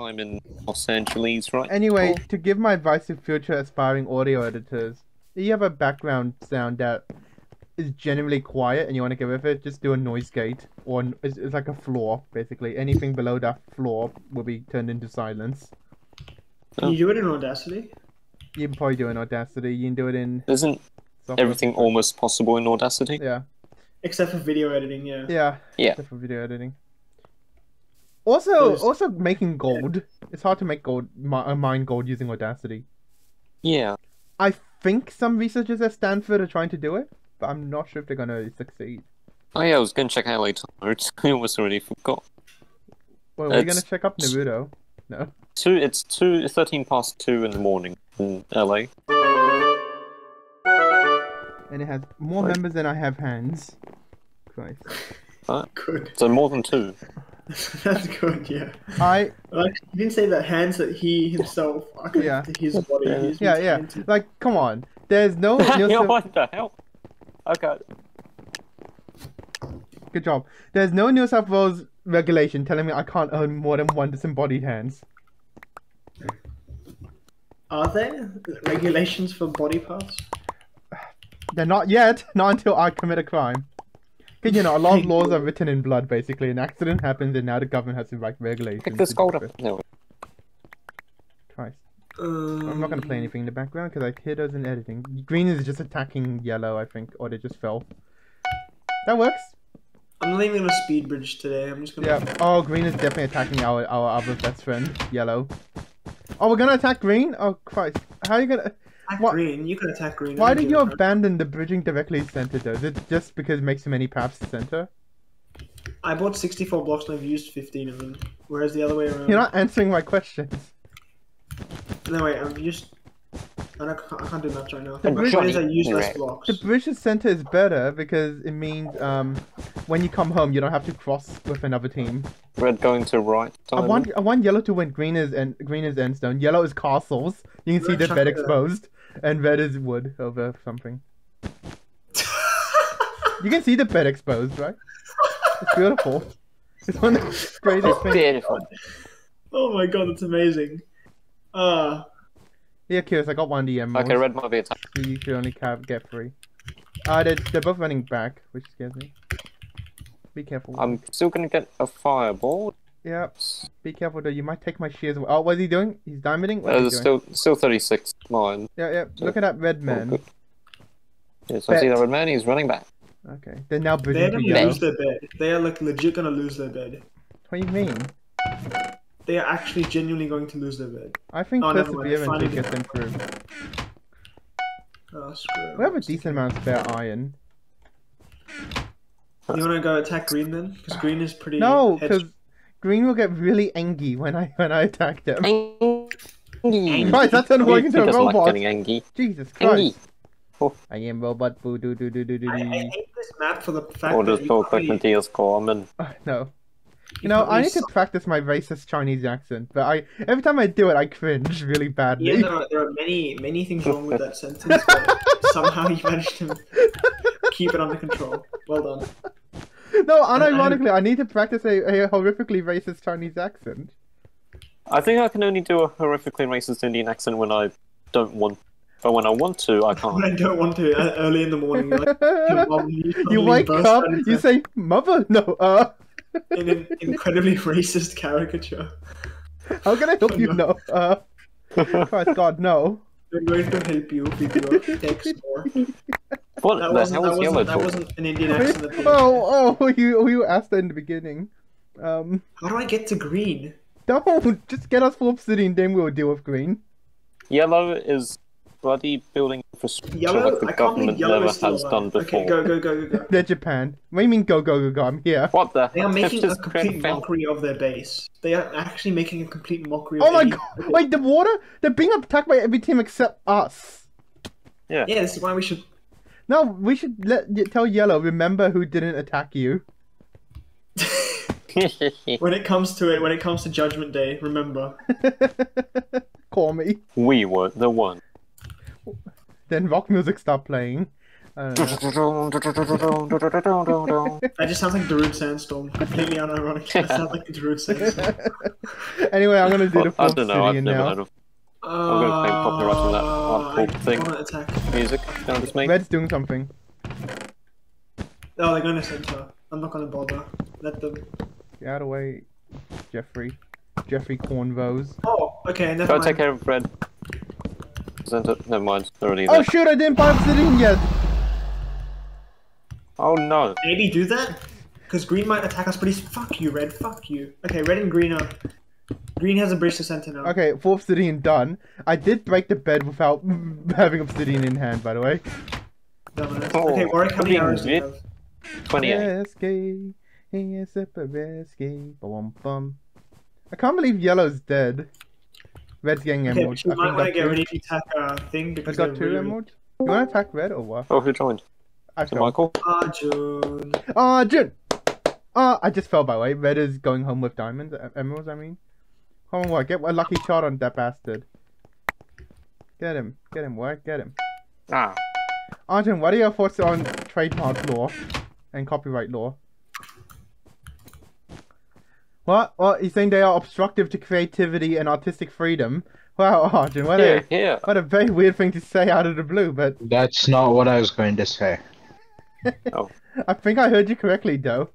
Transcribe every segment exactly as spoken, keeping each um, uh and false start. time in Los Angeles, right? Anyway, oh. to give my advice to future aspiring audio editors, if you have a background sound that is generally quiet and you want to get rid of it, just do a noise gate, or an, it's, it's like a floor, basically. Anything below that floor will be turned into silence. Can oh. you do it in Audacity? You can probably do it in Audacity. You can do it in... Isn't software. Everything almost possible in Audacity? Yeah. Except for video editing, yeah. Yeah, yeah. Except for video editing. Also, There's... also making gold. Yeah. It's hard to make gold, mine gold using Audacity. Yeah. I think some researchers at Stanford are trying to do it, but I'm not sure if they're going to succeed. Oh yeah, I was going to check out later. I almost already forgot. Well, we're going to check up Naruto. No. Two, it's two, thirteen past two in the morning in L A. And it has more Wait. members than I have hands. Christ. Uh, good. So more than two. That's good, yeah. I like you didn't say that hands that he himself are yeah. to his body. His yeah, yeah. To... Like, come on. There's no. Yo, what the hell? Okay. Good job. There's no New South Wales regulation telling me I can't own more than one disembodied hands. Are there regulations for body parts? They're not yet. Not until I commit a crime. Because, you know, a lot of laws are written in blood, basically. An accident happens, and now the government has to write regulations. Pick this gold up. No. Christ. Um... I'm not going to play anything in the background, because I hear those in editing. Green is just attacking yellow, I think. Or they just fell. That works. I'm not even going to speed bridge today. I'm just going to... Yeah. Oh, green is definitely attacking our, our other best friend, yellow. Oh, we're going to attack green? Oh, Christ. How are you going to... Attack green. You can attack green. Why did you abandon the bridging directly center though? Is it just because it makes so many paths center? I bought sixty-four blocks and I've used fifteen of them. Whereas the other way around... You're not answering my questions. No wait, I've used... I, don't, I can't do much right now. The bridge is I use less blocks. The bridge center is better because it means um, when you come home you don't have to cross with another team. Red going to right. Time. I want I want yellow to win. Green is and green is endstone. Yellow is castles. You can Red see they're bed exposed. And red is wood over something. You can see the bed exposed, right? It's beautiful. It's one of the greatest things. Beautiful. Oh my god, that's amazing. Uh Yeah, Curious, I got one D M. Okay, red might be attacked. You should only get three. Uh, they're, they're both running back, which scares me. Be careful. I'm still gonna get a fireball. Yep. Be careful though, you might take my shears away. Oh, what is he doing? He's diamonding? What uh, is he doing? Still, still thirty-six, mine. Yeah, yeah, so, look at that red man. Oh, yes, bet. I see that red man, he's running back. Okay, they're now bridging. They're gonna lose their bed. They are like legit gonna lose their bed. What do you mean? They are actually genuinely going to lose their bed. I think oh, perseverance will get them through. Oh, screw it. We have a decent amount of spare iron. You wanna go attack green then? Because green is pretty... No, because... Green will get really angry when I when I attack them. Angry. Christ, that turned work into a robot. Like Jesus Christ. Oh. I am robot. Boo, doo, doo, doo, doo, doo. I, I hate this map for the fact oh, that you probably... common. Uh, no. You, you know, I need suck. to practice my racist Chinese accent, but I every time I do it, I cringe really badly. Yeah, there are, there are many, many things wrong with that sentence, but somehow you managed to keep it under control. Well done. No, unironically, I need to practice a, a horrifically racist Chinese accent. I think I can only do a horrifically racist Indian accent when I don't want... But when I want to, I can't. When I don't want to, early in the morning. Like, you you wake up, you say, mother, no, uh... in an incredibly racist caricature. How can I help oh, you, no, no uh... Christ, God, no. We're going to help you, people. Text more. What that the wasn't, hell is yellow? That wasn't an Indian accent. Oh, oh, you, you asked that in the beginning. Um, How do I get to green? Don't! Just get us full obsidian, then we'll deal with green. Yellow is bloody building infrastructure yellow? Like the I government never has alive. done before. Okay, go, go, go, go, go. They're Japan. What do you mean go, go, go, go? I'm here. What the They are making a complete mockery of their base. They are actually making a complete mockery of their base. Oh my god! Wait, the water? They're being attacked by every team except us. Yeah. Yeah, this is why we should... No, we should let tell Yellow, remember who didn't attack you. When it comes to it, when it comes to Judgment Day, remember. Call me. We were the one. Then rock music start playing. I don't know. That just sounds like Darude Sandstorm. Completely unironic. That sounds like Darude Sandstorm. Anyway, I'm gonna do well, the fourth I don't know, I've never now. heard of uh, I'm gonna claim copyright on that hardcore thing. Attack. Music, don't just make. Red's doing something. Oh, they're gonna censor. I'm not gonna bother. Let them. Get out of the way, Jeffrey. Jeffrey Cornvos. Oh, okay, never Go mind. Go take care of Red. Never mind, already there. Oh shoot, I didn't buy obsidian yet! Oh no. Maybe do that? Because green might attack us, but he's- fuck you, Red, fuck you. Okay, Red and green are- Green has a bridge to center now. Okay, full obsidian done. I did break the bed without having obsidian in hand, by the way. Oh, okay, Warwick, how many hours do you have? twenty-eight. I can't believe yellow's dead. Red's getting okay, emerald. You I might want to get rid of the attack uh, thing because I got two emeralds. You want to attack Red or what? Oh, who joined? I joined. Michael. Arjun. Arjun. Ah, uh, I just fell by the way. Red is going home with diamonds, emeralds. I mean, come on, work. Get a lucky shot on that bastard. Get him. Get him. Work. Get him. Ah. Arjun, what are your thoughts on trademark law and copyright law? What? What? He's saying they are obstructive to creativity and artistic freedom. Wow, Arjun, what, yeah, a, yeah. what a very weird thing to say out of the blue, but... That's not what I was going to say. Oh. I think I heard you correctly, though.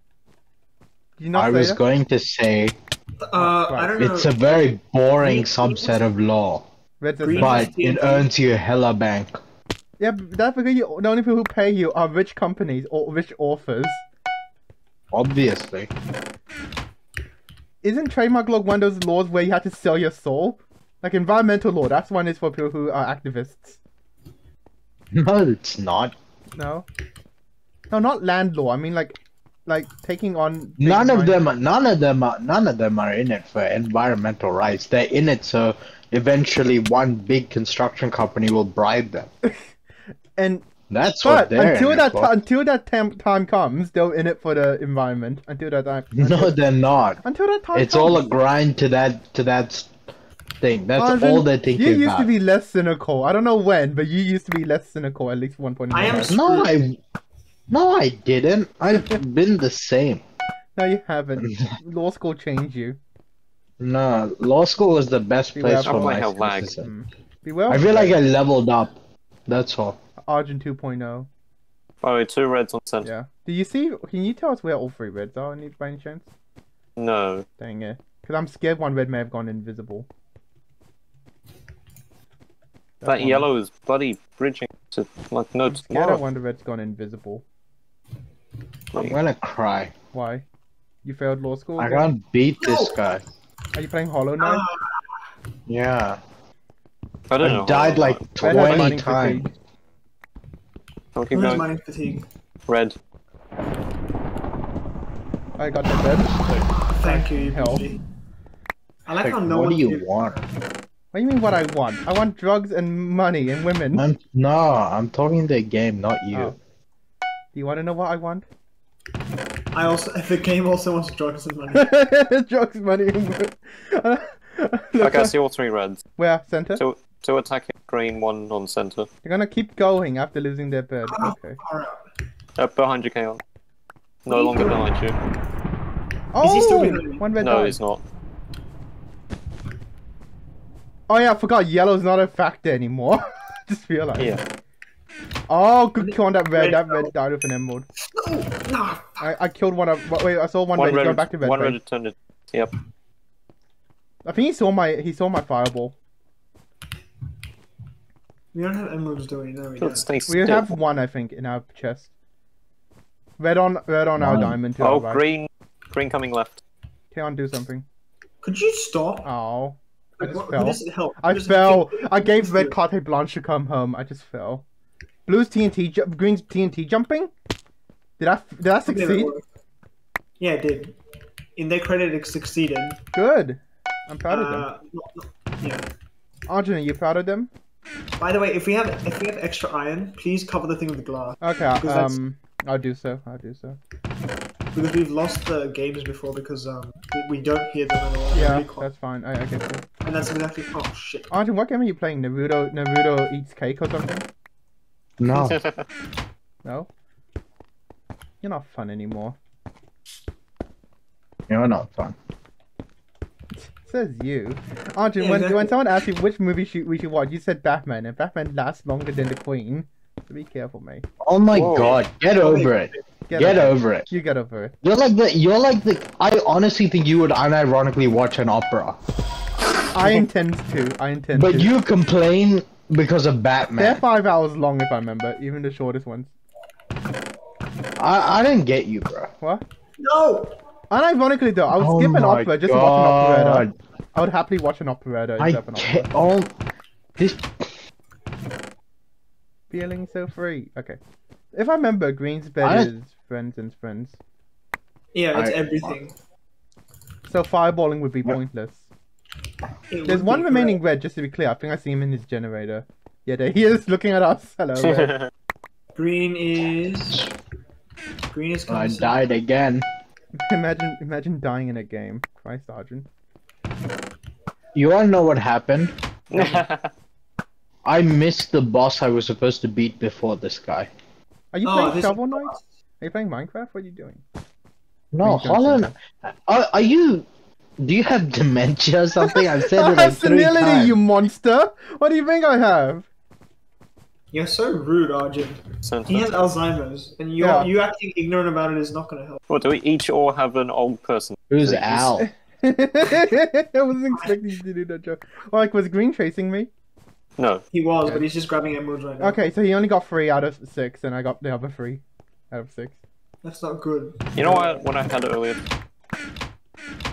Did you not I say was that? going to say... Uh, I don't know. It's a very boring subset of law. But it earns you hella bank. Yeah, but that's because you, the only people who pay you are rich companies or rich authors. Obviously. Isn't trademark law one of those laws where you have to sell your soul? Like environmental law, that's one is for people who are activists. No, it's not. No? No, not land law, I mean like like taking on None of them are, none of them are none of them are in it for environmental rights. They're in it so eventually one big construction company will bribe them. and That's but what they're until that until that time time comes, they're in it for the environment. Until that time. Until no, they're not. Until that time. It's comes. all a grind to that to that thing. That's Arjun, all they're thinking about. You used about. to be less cynical. I don't know when, but you used to be less cynical at least one point. I am. No, I. No, I didn't. I've been the same. No, you haven't. Law school changed you. No, law school was the best be place well, for my life. Mm. Be well, I feel like I leveled up. That's all. Arjun two point oh. Oh, two reds on center. Yeah. Do you see? Can you tell us where all three reds are any, by any chance? No. Dang it. Because I'm scared one red may have gone invisible. That, that yellow is bloody bridging to like no I'm tomorrow. Scared I wonder red's gone invisible. I'm gonna cry. Why? You failed law school? I can't what? beat this guy. Are you playing Hollow Knight? Uh, yeah. I don't I know. died like twenty times. Fatigue. I'll keep going. Mining fatigue? Red. I got the red. Thank you, hell. I like, like how no what one. What do you do. want? What do you mean what I want? I want drugs and money and women. I'm, no, I'm talking the game, not you. Oh. Do you want to know what I want? I also. The game also wants drugs and money. drugs, money, and women. Okay, I see all three reds. Where? Center? So Two attacking green, one on center. They're gonna keep going after losing their bed. Okay. Uh, behind you, Kion. No longer behind you. Oh! Is he still behind one red No, died. he's not. Oh yeah, I forgot. Yellow's not a factor anymore. Just realized. Yeah. Oh, good Kion, that red, red that red died with an emerald. No, no. I, I killed one of. Wait, I saw one, one red. red going back to red. One red turned it. Yep. I think he saw my. He saw my fireball. We don't have emeralds, do we? No, we don't. We still. have one, I think, in our chest. Red on, red on our diamond. To oh, our right. green, green coming left. Kion, do something. Could you stop? Oh, I just what, fell. Does it help? I does fell. It I gave red carte blanche to come home. I just fell. Blue's T N T, green's T N T jumping. Did I? Did I succeed? Yeah, it did. In their credit, it succeeded. Good. I'm proud uh, of them. Not, not, yeah. Arjun, are you proud of them? By the way, if we have if we have extra iron, please cover the thing with glass. Okay, um, I'll do so. I'll do so. Because we've lost the games before because um we don't hear them at all. Yeah, that's fine. I, I get it. And that's exactly. Oh shit. Arjun, what game are you playing? Naruto, Naruto eats cake or something? No. No? You're not fun anymore. You're not fun. Says you. Arjun, yeah, when, exactly. when someone asked you which movie should, we should watch, you said Batman, and Batman lasts longer than the Queen. So be careful, mate. Oh my Whoa. God, get over it. Get, get over it. it. You get over it. You're like the, you're like the, I honestly think you would unironically watch an opera. I intend to, I intend but to. But you complain because of Batman. They're five hours long if I remember, even the shortest ones. I, I didn't get you, bro. What? No! Unironically though, I would oh skip an opera just God. to watch an operetta. I would happily watch an operetta instead of an opera. Oh, this... Feeling so free. Okay. If I remember, Green's bed is Friends and Friends. Yeah, it's I, everything. So fireballing would be what? pointless. It There's one remaining red. red, just to be clear. I think I see him in his generator. Yeah, there he is looking at us. Hello, Red. Green is... Green is constant. I died again. Imagine imagine dying in a game. Christ, Arjun. You all know what happened. I missed the boss I was supposed to beat before this guy. Are you oh, playing Shovel Knight? Are you playing Minecraft? What are you doing? No, Hollow Knight. Are, are you... Do you have dementia or something? I've said it like three times. I have senility, you monster! What do you think I have? You're so rude, Arjun. Sounds he has Alzheimer's, and you yeah. you acting ignorant about it is not going to help. Well, do we each all have an old person? Who's Al? I wasn't expecting you to do that joke. Like, was Green chasing me? No. He was, yeah. but he's just grabbing emeralds right now. Okay, so he only got three out of six, and I got the other three out of six. That's not good. You know what, what I had earlier?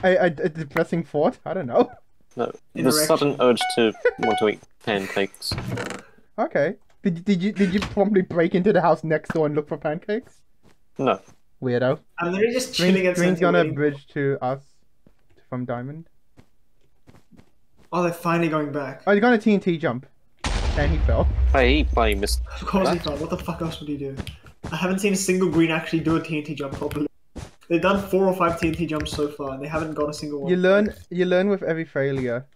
A, a, a depressing thought? I don't know. No, the sudden urge to want to eat pancakes. Okay. Did, did you did you promptly break into the house next door and look for pancakes? No. Weirdo. I'm literally just chilling at Green's gonna bridge to us from Diamond. Oh, they're finally going back. Oh, you're going to T N T jump. And he fell. Hey, he missed. Of course he fell. What the fuck else would he do? I haven't seen a single Green actually do a T N T jump properly. They've done four or five T N T jumps so far, and they haven't got a single one. You learn. You learn with every failure.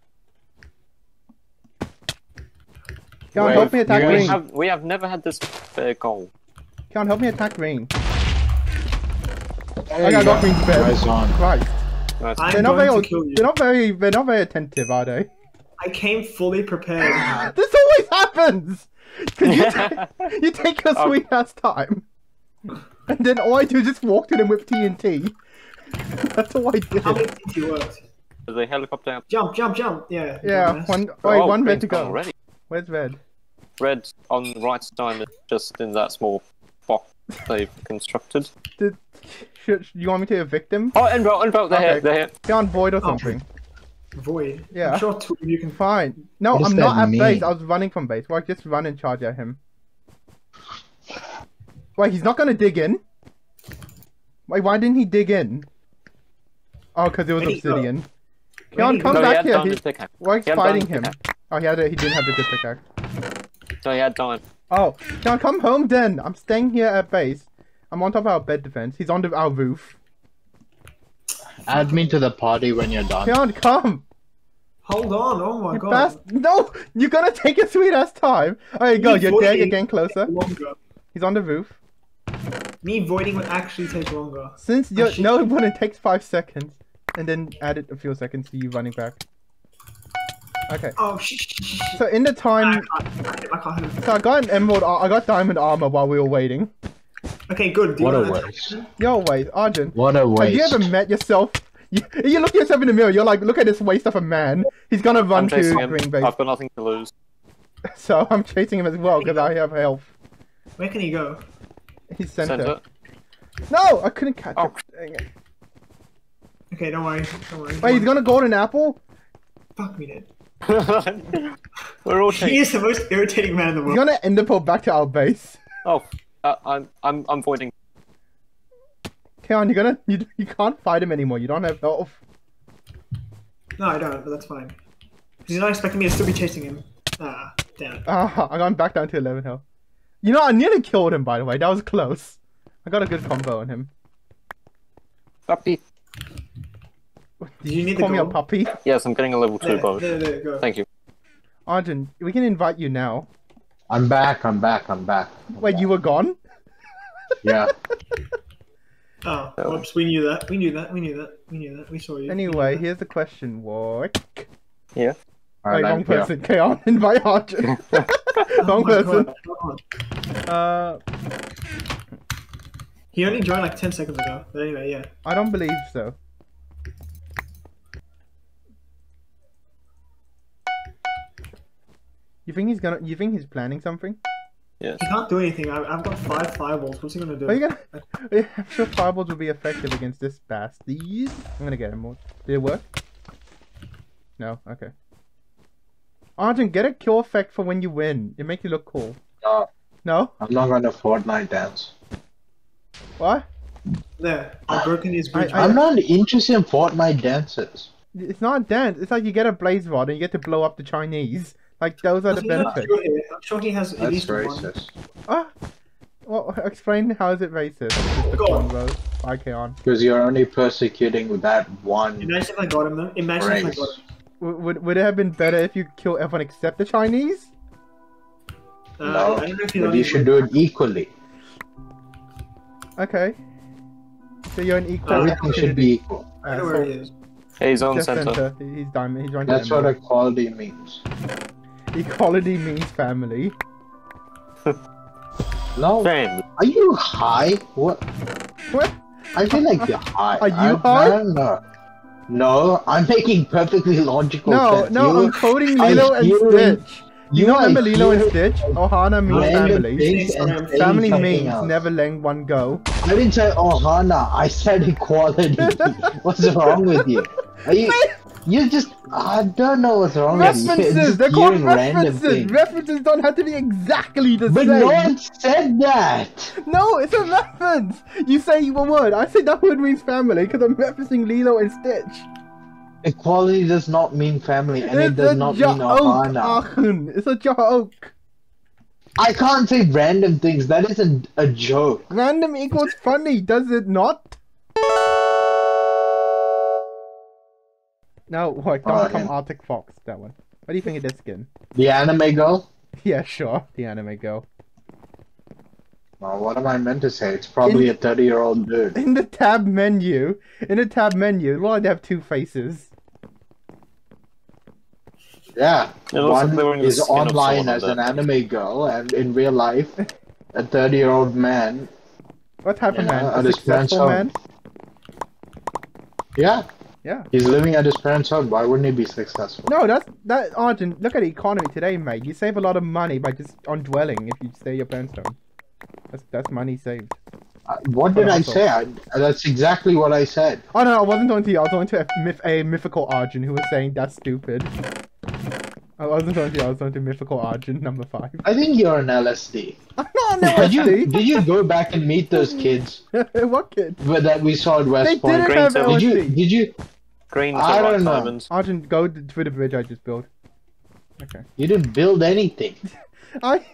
Can't help me attack Green. We have, we have never had this fair goal. Can't help me attack Green. Hey, I got yeah. Green's bed. Nice right. Nice. They're not very. They're not very. They're not very attentive, are they? I came fully prepared. This always happens. Cause you, ta you take your oh. sweet ass time. And then all I do is just walk to them with T N T. That's all I did. How many T N T worked? There's a helicopter out. Jump, jump, jump! Yeah. Yeah, one, oh, wait, one red to go. Already. Where's red? Red on the right diamond, just in that small box they've constructed. Did, should, you want me to evict him? Oh, Enbro, Enbro, they're okay. here, they're here. They're on void or something. Oh, void? Yeah. I'm sure two you can find. No, what I'm not at mean? base, I was running from base. Well, I just run and charge at him. Wait, he's not gonna dig in. Wait, why didn't he dig in? Oh, because it was obsidian. Kion, come no, back he here. He... Warwick's he fighting him. Oh, he had a... he didn't have the good pickaxe. So he had time. Oh, Kion, come home then. I'm staying here at base. I'm on top of our bed defense. He's on the... our roof. Add me to the party when you're done. Kion, come. Hold on, oh my you god. Bast... No, you're gonna take your sweet ass time. All right, go. You're voiding. there. You're getting closer. He's on the roof. Me voiding would actually take longer. Since you no, when it takes five seconds, and then add it a few seconds to you running back. Okay. Oh shit! Sh so in the time, I can't, I can't. So I got an emerald. I got diamond armor while we were waiting. Okay, good. Do what you a waste! Your waste, Arjun. What a waste! Have you ever met yourself? You, you look at yourself in the mirror. You're like, look at this waste of a man. He's gonna run to green base. I've got nothing to lose. So I'm chasing him as well because I have health. Where can he go? He's center. center. No! I couldn't catch oh. him. Dang it. Okay, don't worry. Don't worry. Wait, Come he's on. gonna golden apple? Fuck me, dude. We're all He is the most irritating man in the world. He's gonna end up all back to our base. Oh, uh, I'm, I'm, I'm voiding. Kion, you're gonna, you, you can't fight him anymore. You don't have health. No, I don't, but that's fine. Because he's not expecting me to still be chasing him. Ah, damn. Ah, I'm going back down to eleven health. You know, I nearly killed him, by the way. That was close. I got a good combo on him. Puppy. Did you, you need call me a puppy? Yes, I'm getting a level two bow. There, there, go. Thank you. Arjun, we can invite you now. I'm back, I'm back, I'm back. I'm Wait, back. you were gone? Yeah. Oh, whoops, we knew that, we knew that, we knew that, we knew that, we saw you. Anyway, here's the question, Warwick. Yeah? Right, wrong person, Kion, invite Arjun. Wrong person. Uh... He only joined like ten seconds ago, but anyway, yeah. I don't believe so. You think he's gonna, you think he's planning something? Yes. He can't do anything. I, I've got five fireballs. What's he gonna do? Are you gonna... I'm sure fireballs will be effective against this bastard. I'm gonna get him more. Did it work? No? Okay. Arjun, get a cure effect for when you win. It makes you look cool. No. No? I'm not gonna Fortnite dance. What? There. I've broken his bridge. I, I, I'm not interested in Fortnite dances. It's not a dance. It's like you get a blaze rod and you get to blow up the Chinese. Like, those are the benefits. Sure he, I'm sure he has at least racist. One. Ah! Well, explain how is it racist. I can't. Because you're only persecuting with that one. Imagine if I got him though. Imagine race. if I got him. W would, would it have been better if you kill everyone except the Chinese? Uh, no, I don't know if you, but you should do it equally. Okay. So you're an equal. Uh, Everything should be equal. Uh, so he is. Hey, he's on center. center. He's diamond. He's joined That's what equality means. Equality means family. No. Damn. Are you high? What? What? I feel like you're high. Are you I'm, high? No, no, I'm making perfectly logical no, sense. No, no, I'm quoting Lilo I and hearing, Stitch. You, you know, remember Lilo and Stitch? Ohana means family. And family means else. Never letting one go. I didn't say Ohana. I said equality. What's wrong with you? Are you... You just, I don't know what's wrong with you. References! They're called references! References don't have to be exactly the same! But no one said that! No, it's a reference! You say one word, I say that word means family because I'm referencing Lilo and Stitch. Equality does not mean family and it does not mean Ohana. It's a joke! I can't say random things, that isn't a joke. Random equals funny, does it not? No, what? Don't oh, come yeah. Arctic Fox, that one. What do you think of this skin? The anime girl? Yeah, sure. The anime girl. Well, what am I meant to say? It's probably in, a thirty-year-old dude. In the tab menu, in the tab menu, Lord, they have two faces. Yeah, one is online as an anime girl, and in real life, a thirty-year-old man. What type of man? A successful man? Yeah. Yeah. He's living at his parents' house. Why wouldn't he be successful? No, that's that. Arjun, look at the economy today, mate. You save a lot of money by just on dwelling if you stay at your parents' home. That's that's money saved. Uh, what did I say? I, that's exactly what I said. Oh no, I wasn't talking to you. I was talking to a, myth, a mythical Arjun who was saying that's stupid. I wasn't talking to you. I was talking to mythical Arjun number five. I think you're an L S D. I'm not an L S D. Did you, did you go back and meet those kids? What kids? That we saw at West Point. They didn't have L S D. Did you? Did you? Green I don't know. Diamonds. Arjun, go to the bridge I just built. Okay. You didn't build anything. I.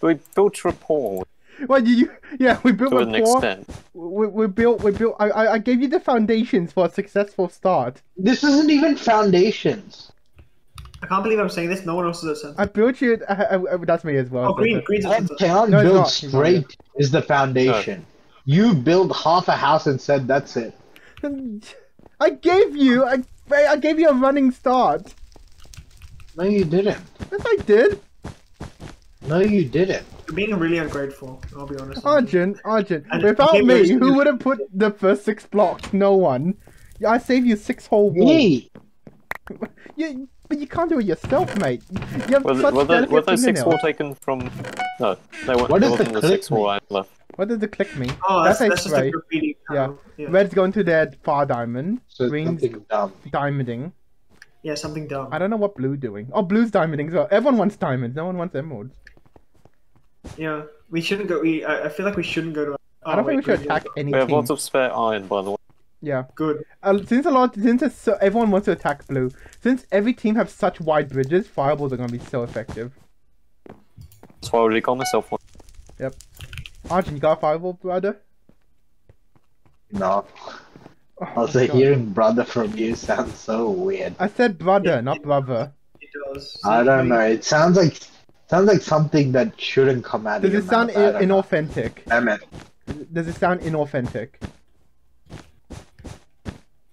We built rapport. Well, you, you yeah, we built to rapport. To an extent. We, we built, we built. I, I, I gave you the foundations for a successful start. This isn't even foundations. I can't believe I'm saying this. No one else is upset. I built you. I, I, that's me as well. Oh, green, green's a town built straight is the foundation. No. You built half a house and said that's it. I gave you, I, I gave you a running start. No, you didn't. Yes, I did. No, you didn't. You're being really ungrateful, I'll be honest. Arjun, Arjun, and without me, who would have put the first six blocks? No one. I saved you six whole walls. Me. You, but you can't do it yourself, mate. You have were, such were, the, were those six wall taken from? No, they weren't. What is the, the six wall I left? What does the click mean? Oh, that's, that's, that's just a yeah. yeah. Red's going to their far diamond. So green's dumb. diamonding. Yeah, something dumb. I don't know what blue doing. Oh, blue's diamonding as well. Everyone wants diamonds. No one wants emeralds. Yeah, we shouldn't go. We I, I feel like we shouldn't go to. Oh, I don't wait, think we should attack anything. We have lots of spare iron, by the way. Yeah. Good. Uh, since a lot, since so, everyone wants to attack blue, since every team has such wide bridges, fireballs are going to be so effective. That's why I already got myself one. Yep. Arjun, you got a fireball, brother? No. Oh, also, hearing brother from you sounds so weird. I said brother, it, not it, brother. It does. I don't know. It sounds like sounds like something that shouldn't come out. Does it sound inauthentic? Damn it. Does it sound inauthentic?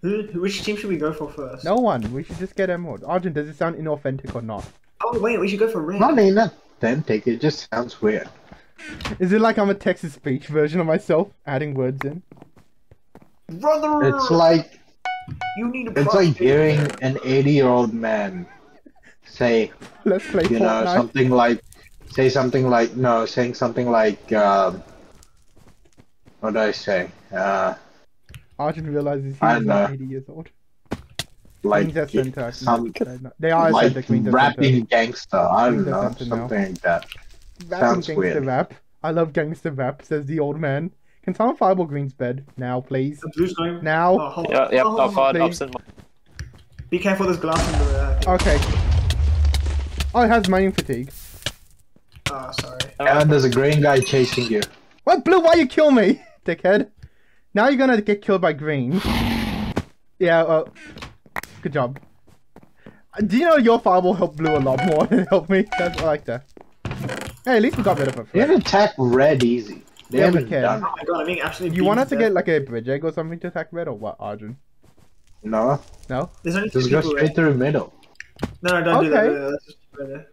Who, which team should we go for first? No one. We should just get Emerald. Arjun, does it sound inauthentic or not? Oh wait, we should go for red. Not inauthentic. It just sounds weird. Is it like I'm a text-to-speech version of myself, adding words in? Brother. It's like you need. A it's like hearing an eighty-year-old man say, "Let's play Fortnite." You know, something like, say something like, no, saying something like, uh, what do I say? Uh, Arjun realizes he's not eighty years old. Like it, some, they are like rapping gangster. I don't know, something like that. Rapping gangster rap. I love gangster rap. Says the old man. Can someone fireball Green's bed now, please? Now. Oh, yeah, yeah. Oh, I've got absent. Be careful, there's glass in the. Uh, okay. Oh, it has mining fatigue. Ah, oh, sorry. Yeah, and there's a green guy chasing you. What, blue? Why you kill me, dickhead? Now you're gonna get killed by green. Yeah. Well, good job. Do you know your fireball helped blue a lot more than it helped me? That's, I like that. Hey, at least we got rid of it. You can attack red easy. They yeah, haven't we can. Done. Oh my god, I mean, actually you want us to get like a bridge egg or something to attack red or what, Arjun? No. No? There's only two just go straight through the middle. No, no, don't okay. do that. No, that's just better.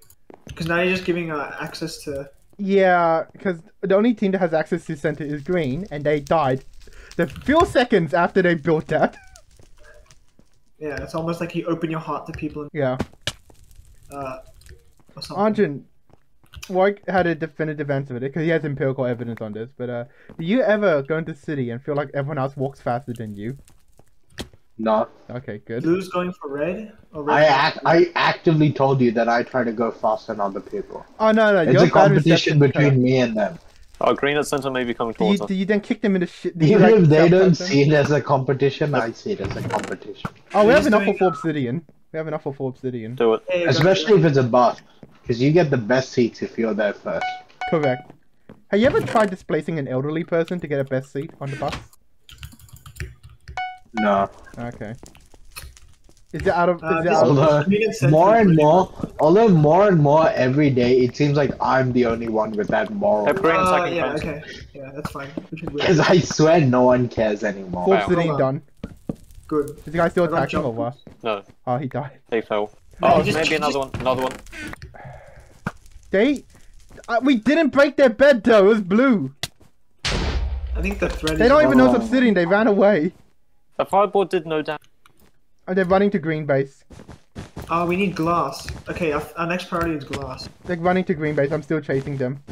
Because now you're just giving uh, access to... Yeah, because the only team that has access to center is green, and they died the few seconds after they built that. Yeah, it's almost like you open your heart to people. And... Yeah. Uh, Arjun, Warwick had a definitive answer with it because he has empirical evidence on this. But uh, do you ever go into city and feel like everyone else walks faster than you? No. Okay, good. Blue's going for red. Or red I act I actively told you that I try to go faster than other people. Oh no no! It's your a competition between her. me and them. Oh, green at center may be coming towards us. Do you then kick them in the shit? Even like, if they don't see it as a competition, I see it as a competition. Oh, we have enough for obsidian. We have enough for obsidian. Do it. Hey, especially if it's a buff. Because you get the best seats if you're there first. Correct. Have you ever tried displacing an elderly person to get a best seat on the bus? No. Okay. Is it out of... Uh, is it out although, of... more and more... Although more and more every day, it seems like I'm the only one with that moral. That brings, uh, yeah, okay. Yeah, that's fine. Because I swear no one cares anymore. Wow. City done. Good. Is the guy still attacking or what? No. Oh, he died. He fell. Oh, no, maybe another one. Another one. They... Uh, we didn't break their bed though, it was blue. I think the thread They don't is even wrong. know it's obsidian, they ran away. The fireball did no damage. Oh, they're running to green base. Oh, uh, we need glass. Okay, our, our next priority is glass. They're running to green base, I'm still chasing them.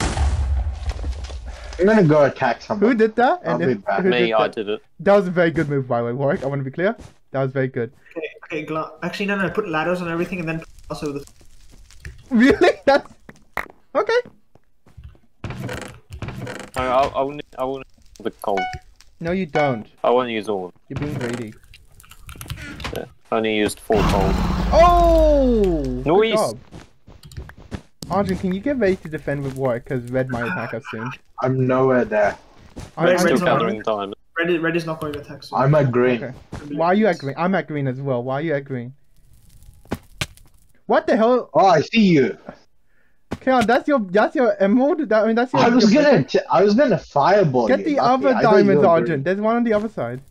I'm gonna go attack someone. Who did that? And I'll if, be back. Me, did I did it. That was a very good move by the way, Warwick, I wanna be clear. That was very good. Okay, okay, glass. Actually, no, no, put ladders on everything and then glass over the... Really? That's... Okay. I, I, I want I want the coal. No, you don't. I want to use all of them. You're being greedy. Yeah, I only used four coal. Oh! Noise! Arjun, can you get ready to defend with Warwick? Because red might attack us soon. I'm nowhere there. I'm, I'm still gathering time. Red, red is not going to attack soon. I'm at green. Okay. Why are you at green? I'm at green as well. Why are you at green? What the hell? Oh, I see you. Kion, that's your that's your emerald. That, I mean, that's your. I was your gonna I was gonna fireball. Get you. the other okay, diamond, Arjun. There's one on the other side.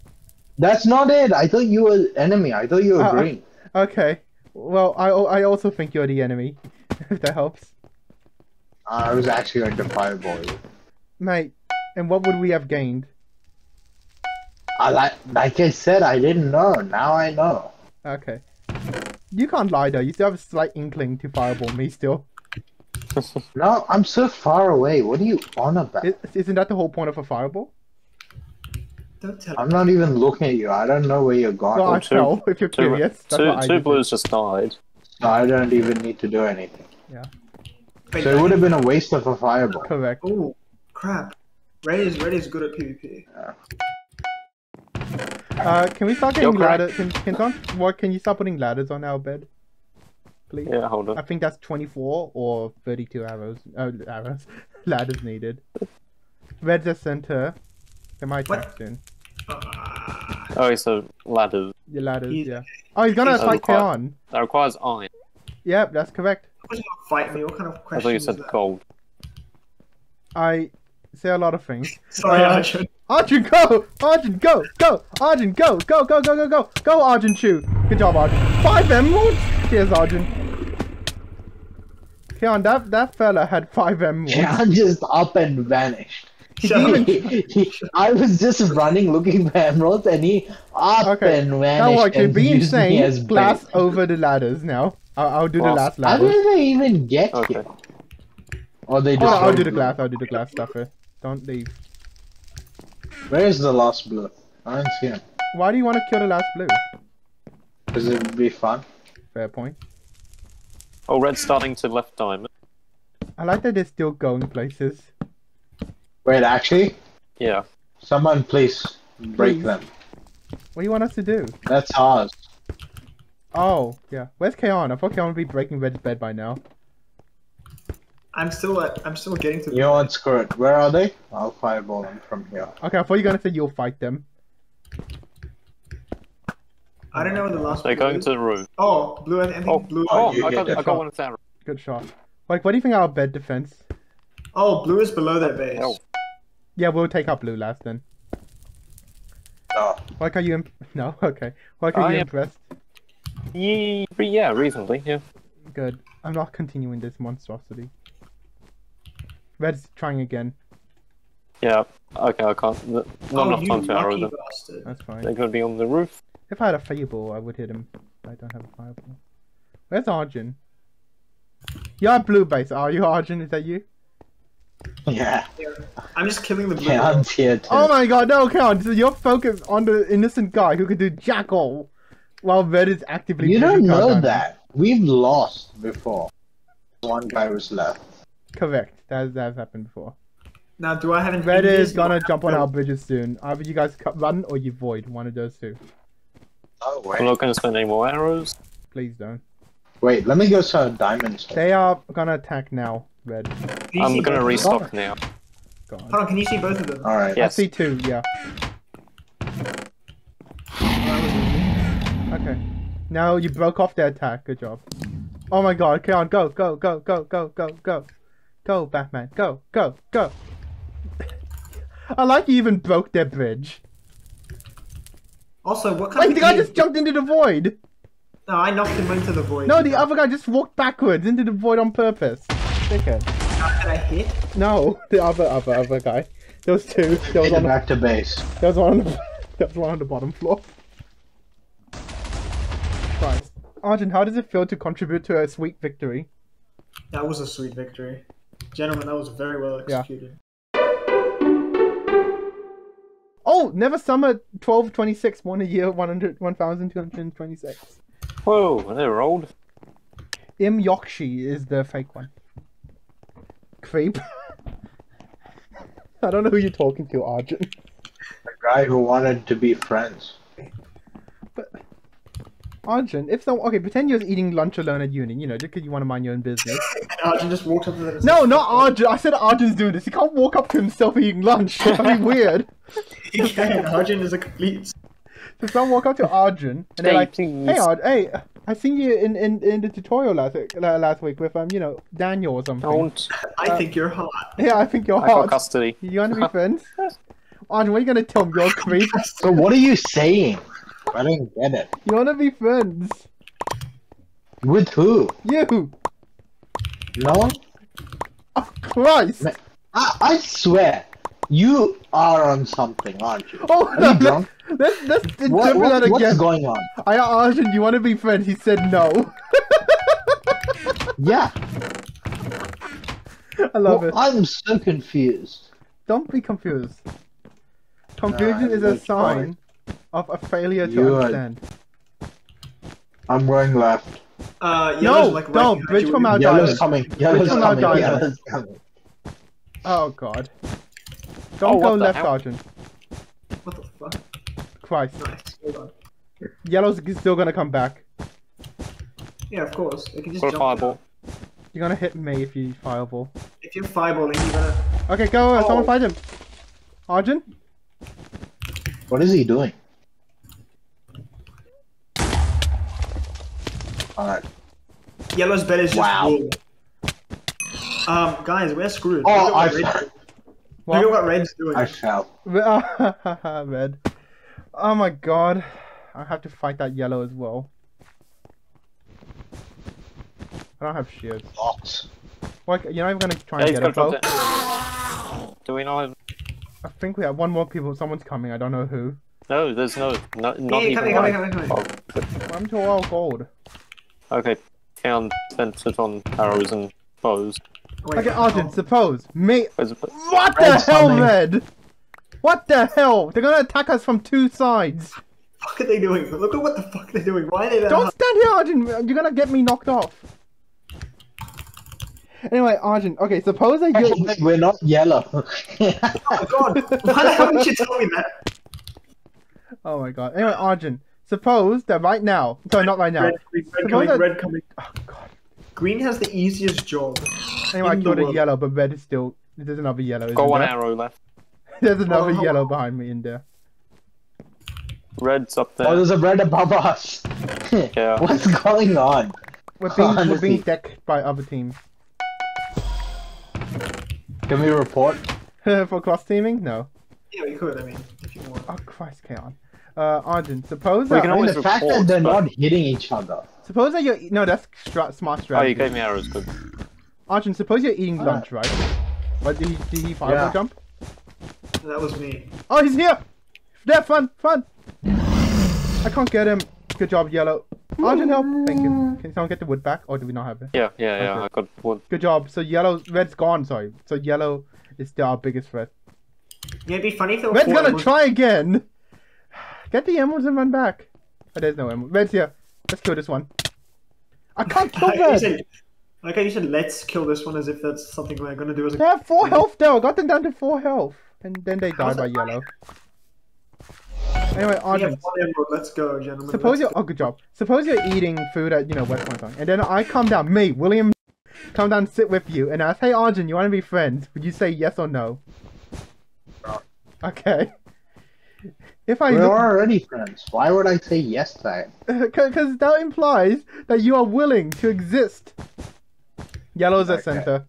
That's not it. I thought you were enemy. I thought you were uh, green. Okay. Well, I I also think you're the enemy. If that helps. I was actually going to fireball you. Mate, and what would we have gained? I like like I said, I didn't know. Now I know. Okay. You can't lie though, you still have a slight inkling to fireball me still. No, I'm so far away, what are you on about? Is, isn't that the whole point of a fireball? Don't tell I'm me. not even looking at you, I don't know where you're going. Well, I two, know, if you're two, curious. Two, two blues just died. So I don't even need to do anything. Yeah. Wait, so it would have been a waste of a fireball. Correct. Oh, crap. Red is, red is good at PvP. Yeah. Uh, can we start getting ladders? Can can, can, what, can you start putting ladders on our bed, please? Yeah, hold on. I think that's twenty-four or thirty-two arrows. Oh, arrows. Ladders needed. Red's at center. They might attack soon. Oh, so ladders. Your ladders, he's, yeah. Oh, he's gonna fight Kion. That requires iron. Yep, that's correct. What kind of fight me? What kind of question? I thought you said gold. I say a lot of things. Sorry, uh, Arjun. Arjun, go! Arjun, go! Go! Arjun, go! Go, go, go, go, go! Go, Arjun, shoot! Good job, Arjun. Five emeralds! Cheers, Arjun. Kion, that, that fella had five emeralds. Kion just up and vanished. He, he, he, I was just running looking for emeralds and he up okay. and vanished. Now, watch, you're being insane. Glass over the ladders now. I'll, I'll do wow. the last ladder. How did they even get okay. here? Or they just oh, I'll do the glass. I'll do the glass stuff here. Don't leave. Where is the last blue? I don't see him. Why do you want to kill the last blue? Because it would be fun. Fair point. Oh, red's starting to left diamond. I like that they're still going places. Wait, actually? Yeah. Someone please break please. them. What do you want us to do? That's ours. Oh, yeah. Where's Kion? I thought Kion would be breaking Red's bed by now. I'm still at, I'm still getting to the... You know what, screw it. Where are they? I'll fireball them from here. Okay, I thought you were going to say you'll fight them. I don't know what the last They're going is. to the roof. Oh, blue and I think oh. blue. Oh, oh I, got, I got one of that. Good shot. Like, what do you think our bed defense? Oh, blue is below their base. Oh. Yeah, we'll take up blue last then. No. Like, are you imp No, okay. Like, are I you am... impressed? Yeah, yeah, reasonably, yeah. Good. I'm not continuing this monstrosity. Red's trying again. Yeah, okay, I can't. Not oh, enough time to arrow them. Bastard. That's fine. They're gonna be on the roof. If I had a fireball, I would hit him. I don't have a fireball. Where's Arjun? You're at blue base, are you, Arjun? Is that you? Yeah. I'm just killing the blue. Yeah, I'm here too. Oh my god, no, count. So you're focused on the innocent guy who could do jack all while Red is actively. You don't know down. that. We've lost before. One guy was left. Correct. That has happened before. Now, do I have an Red is gonna jump on our bridges soon. Either you guys cut, run or you void. One of those two. Oh, wait. I'm not gonna spend any more arrows. Please don't. Wait, let me go some diamonds. They are gonna attack now, Red. I'm gonna restock now. God. Hold on, can you see both of them? Alright. Yes. I see two, yeah. Okay. Now you broke off their attack. Good job. Oh my god, Kion, go, go, go, go, go, go, go. Go, Batman. Go, go, go. I like you even broke their bridge. Also, what kind Wait, of... Wait, the guy just jumped into the void. No, I knocked him into the void. No, the know. other guy just walked backwards into the void on purpose. Dickhead. Did I hit? No, the other, other, other guy. There was two. There was one back on the... to base. There was one on the, there was one on the bottom floor. Right. Arjun, how does it feel to contribute to a sweet victory? That was a sweet victory. Gentlemen, that was very well executed. Yeah. Oh, never summer twelve twenty-six won a year one thousand two hundred twenty-six. Whoa, they're old. Im Yokshi is the fake one. Creep. I don't know who you're talking to, Arjun. The guy who wanted to be friends. But Arjun, if so, okay, pretend you're eating lunch alone at uni, you know, just because you want to mind your own business. Arjun just walked up to the... No, not Arjun. I said Arjun's doing this. He can't walk up to himself eating lunch. That'd be weird. He can. Arjun is a complete... So someone walk up to Arjun, and they're like, hey, Arjun, hey, I seen you in, in, in the tutorial last week, last week with, um, you know, Daniel or something. Don't. I uh, think you're hot. Yeah, I think you're I hot. I got custody. You want to be friends? Arjun, what are you going to tell me? You're crazy. So what are you saying? I don't get it. You wanna be friends? With who? You! No one? Oh, Christ! Man, I, I swear, you are on something, aren't you? Oh, are no, you drunk? Let's, let's, let's what, what, that again. What's going on? I asked him, you wanna be friends? He said no. Yeah. I love well, it. I'm so confused. Don't be confused. Confusion no, is a sign. Fine. Of a failure to you understand. Are... I'm going left. Uh, no, like don't. Right bridge from our Yellow's coming. Yellow's coming. Yellow's, Yellow's coming. Oh god. Don't oh, go left, Arjun. What the fuck? Christ. Nice. Hold on. Yellow's still gonna come back. Yeah, of course. They can just jump fireball. Down. You're gonna hit me if you fireball. If you're fireballing, you're gonna... Okay, go. Oh. Someone fight him. Arjun? What is he doing? Alright. Yellow's bed is just wow. Cool. Um, guys, we're screwed. Oh, I... What? Look at what Red's doing. I shall. Red. Oh my god. I have to fight that yellow as well. I don't have shields. Locked. Like, you're not even gonna try yeah, and get it, it. Do we not have... I think we have one more people. Someone's coming. I don't know who. No, there's no... no not yeah, even coming, coming, coming, coming. I'm to all gold. Okay. Count centered on arrows and bows. Wait, okay, Arjun, oh. suppose me. What Red's the hell, coming. Red? What the hell? They're gonna attack us from two sides. What the fuck are they doing? Look at what the fuck they're doing. Why are they? Don't stand here, Arjun. You're gonna get me knocked off. Anyway, Arjun. Okay, suppose I get. Actually, we're not yellow. Oh god! Why haven't you told me that? Oh my god. Anyway, Arjun. Suppose that right now. Sorry, not right now. Red, red, red coming. That... Red coming. Oh god. Green has the easiest job. Anyway, I got a yellow, but red is still. There's another yellow. Isn't got one there? Arrow left. There's another oh. yellow behind me in there. Red's up there. Oh, there's a red above us. Yeah. What's going on? We're being, we're being decked by other teams. Can we report? For cross teaming? No. Yeah, you could. I mean, if you want. Oh Christ, Kion. Uh, Arjun, suppose we that. Can always the report, fact that they're but... not hitting each other. Suppose that you're. No, that's stra smart strategy. Oh, you gave me arrows, good. Arjun, suppose you're eating lunch, right? But did he, did he fireball yeah. jump? That was me. Oh, he's here! There, fun, fun! I can't get him. Good job, yellow. Arjun, help! Thank you. Can someone get the wood back? Or do we not have it? Yeah, yeah, okay. yeah, I got wood. Good job. So, yellow. Red's gone, sorry. So, yellow is still our biggest threat. Yeah, it'd be funny if it was Red's gonna emeralds. Try again! Get the emeralds and run back. Oh, there's no emeralds. Red's here. Let's kill this one. I can't kill Red! Okay, you said let's kill this one as if that's something we're gonna do as a- They have four health though! I got them down to four health! And then they died by yellow. Anyway, Arjun. Let's go, gentlemen. Suppose you're- oh, good job. Suppose you're eating food at, you know, West Point. And then I come down, me, William, come down and sit with you. And I say, hey, Arjun, you wanna be friends? Would you say yes or no? No. Okay. If I We're look... already friends. Why would I say yes to that? Because that implies that you are willing to exist. Yellow's okay. a center.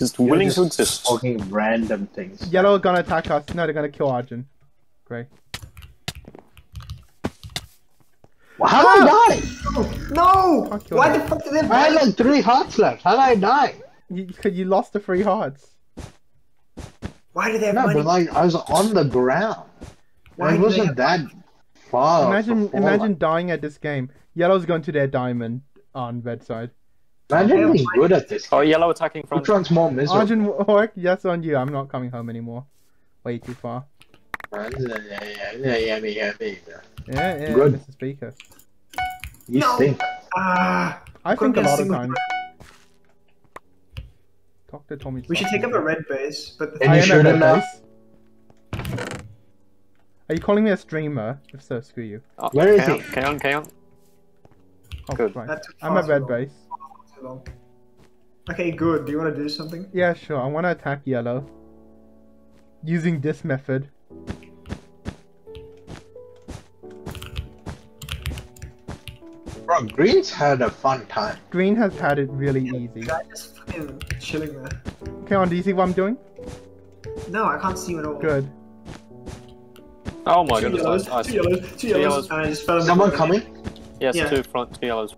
Just You're willing just to exist. Talking random things. Yellow are gonna attack us. No, they're gonna kill Arjun. Great. Well, how did ah! I die? No! no! Why them. the fuck did they? I had like three hearts left. How did I die? You, you lost the three hearts. Why did they have no, money? No, but like I was on the ground. Why it wasn't that money? far. Imagine, imagine like... dying at this game. Yellow's going to their diamond on red side. Imagine being good at this. Oh, yellow attacking from. Which one's more miserable? Arjun, Warwick, yes on you. I'm not coming home anymore. Way too far. Yeah, yeah, yeah, yeah, yeah. Good. Mister Speaker. You no. stink. Uh, I think a lot of times. Doctor told me. To we should take up a red base, but the I am a red base. Are you calling me a streamer? If so, screw you. Oh, Where is he? Kion, Kion. Oh, good. Right. I'm at red base. Okay, good. Do you want to do something? Yeah, sure. I want to attack yellow. Using this method. Bro, green's had a fun time. Green has had it really yeah, easy. I'm just fucking chilling there. Kion, do you see what I'm doing? No, I can't see you at all. Good. Oh my two goodness. Yellows, I, I two, yellows, two yellows. yellows. And I just fell Someone coming? Yes, yeah. two front, two yellows.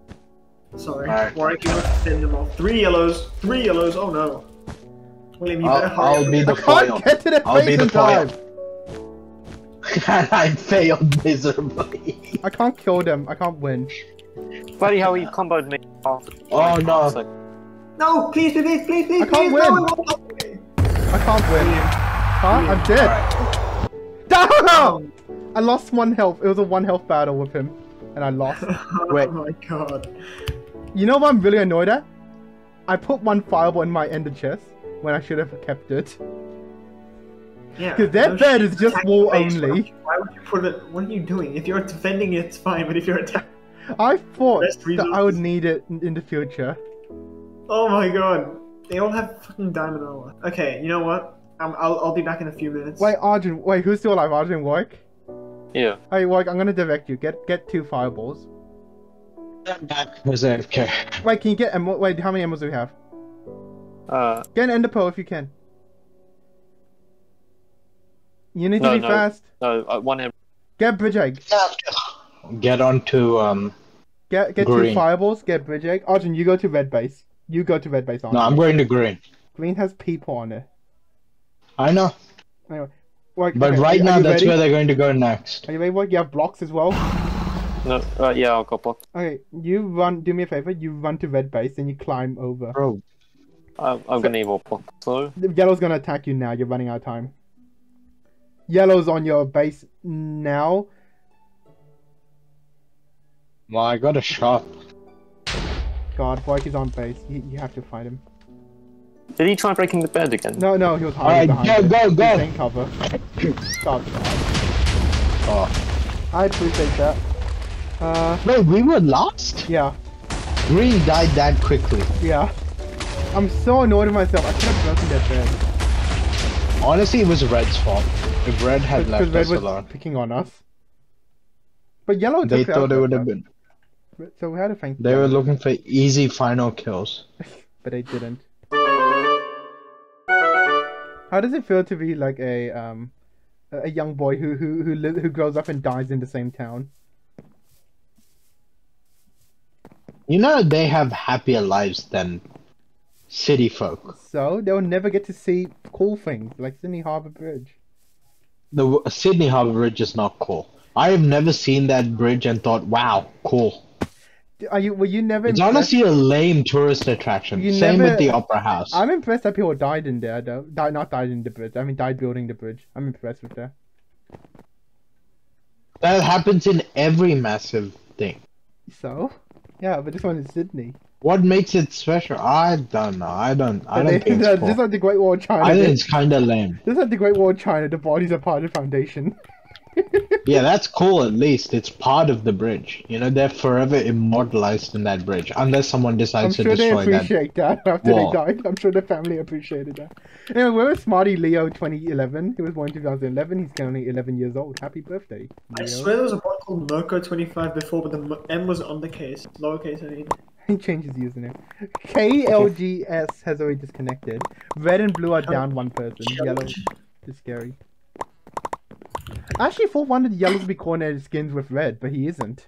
Sorry, right. Warwick, you have to send them all. Three yellows, three yellows, oh no. William, you I'll, better hurry. I'll be the foil. Get to the I'll be the foil. I failed miserably. I can't kill them, I can't win. Buddy, how he comboed me. Oh, oh no. No, please, please, please, please. I can't please, win. No, I can't win. Huh? Yeah. I'm dead. Right. Damn! Oh. I lost one health. It was a one health battle with him. And I lost. Wait. Oh my god. You know what I'm really annoyed at? I put one fireball in my ender chest when I should have kept it. Yeah. Because that no bed is just wall only. Why would you put it? What are you doing? If you're defending it, it's fine. But if you're attacking, I thought that I would need it in the future. Oh my god! They all have fucking diamond armor. Okay, you know what? I'm, I'll I'll be back in a few minutes. Wait, Arjun. Wait, who's still alive? Arjun, Warwick? Yeah. Hey, Warwick, I'm gonna direct you. Get get two fireballs. I'm back. Reserve care. Wait, can you get em wait? How many emeralds do we have? Uh. Get an ender pearl if you can. You need no, to be no, fast. No, uh, one hand. Get bridge egg. Get onto um. Get get green. Two fireballs. Get bridge egg. Arjun, you go to red base. You go to red base. Arjun. No, I'm going to green. Green has people on it. I know. Anyway, well, but okay, right are, now, are that's ready? Where they're going to go next. Are you ready? What? You have blocks as well. No. Uh, yeah, I'll got blocks. Okay, you run. Do me a favor. You run to red base and you climb over. Bro. I'm, I'm so, gonna evil block. So yellow's gonna attack you now. You're running out of time. Yellow's on your base now. Well, I got a shot. God, Warwick is on base. You, you have to fight him. Did he try breaking the bed again? No, no, he was hiding right, behind go, it. Go, go, go! Cover. Stop. Oh. I appreciate that. Uh. No, we were last? Yeah. Green died that quickly. Yeah. I'm so annoyed at myself. I could have broken that bed. Honestly, it was Red's fault. If Red had Cause, left cause Red us was alone. Picking on us. But Yellow took they it thought it would have been. So we had to thank. They them. Were looking for easy final kills. But they didn't. How does it feel to be like a um, a young boy who who who li who grows up and dies in the same town? You know they have happier lives than city folk. So they'll never get to see cool things like Sydney Harbour Bridge. The Sydney Harbour Bridge is not cool. I have never seen that bridge and thought, "Wow, cool." Are you? Were you never? It's honestly a lame tourist attraction. You Same never, with the Opera House. I'm impressed that people died in there, though. Died, not died in the bridge. I mean, died building the bridge. I'm impressed with that. That happens in every massive thing. So, yeah, but this one is Sydney. What makes it special? I don't know. I don't. I don't think it's cool. Just like the Great Wall of China. I think it's kind of lame. Just like the Great Wall of China, the bodies are part of the foundation. Yeah, that's cool. At least it's part of the bridge. You know, they're forever immortalized in that bridge, unless someone decides to destroy that. I'm sure they appreciate that, that after wall. They died. I'm sure the family appreciated that. Anyway, where was Smarty Leo twenty eleven? He was born in two thousand eleven. He's currently eleven years old. Happy birthday, Leo. I swear there was a bot called Moco twenty-five before, but the M was on the case, lowercase. I mean. He changed his username. K L G S has already disconnected. Red and blue are down one person. Yellow is scary. I actually thought one of the yellows would be coordinated skins with red, but he isn't.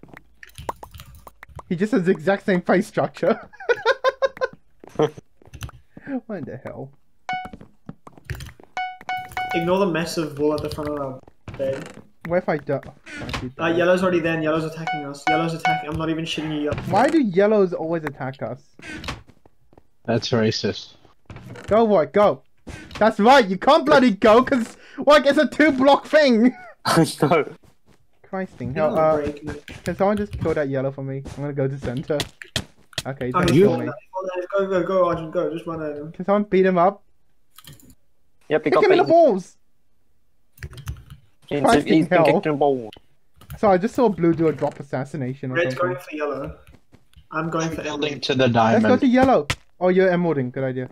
He just has the exact same face structure. What in the hell? Ignore the massive wall at the front of our bed. What if I don't? Oh, uh, yellow's already there and yellow's attacking us. Yellow's attacking. I'm not even shitting you. Yellow. Why do yellows always attack us? That's racist. Go, boy, go. That's right, you can't bloody go because, like, it's a two block thing! I know. Christing, hell, uh, can someone just kill that yellow for me? I'm gonna go to center. Okay, don't kill me. Go, go, go, Arjun, go, just run at him. Can someone beat him up? Yep, he got him in the balls! Christing, hell. So I just saw blue do a drop assassination or Red's something. Red's going for yellow. I'm going for emerald. To the diamond. Let's go to yellow! Oh, you're emeralding, good idea.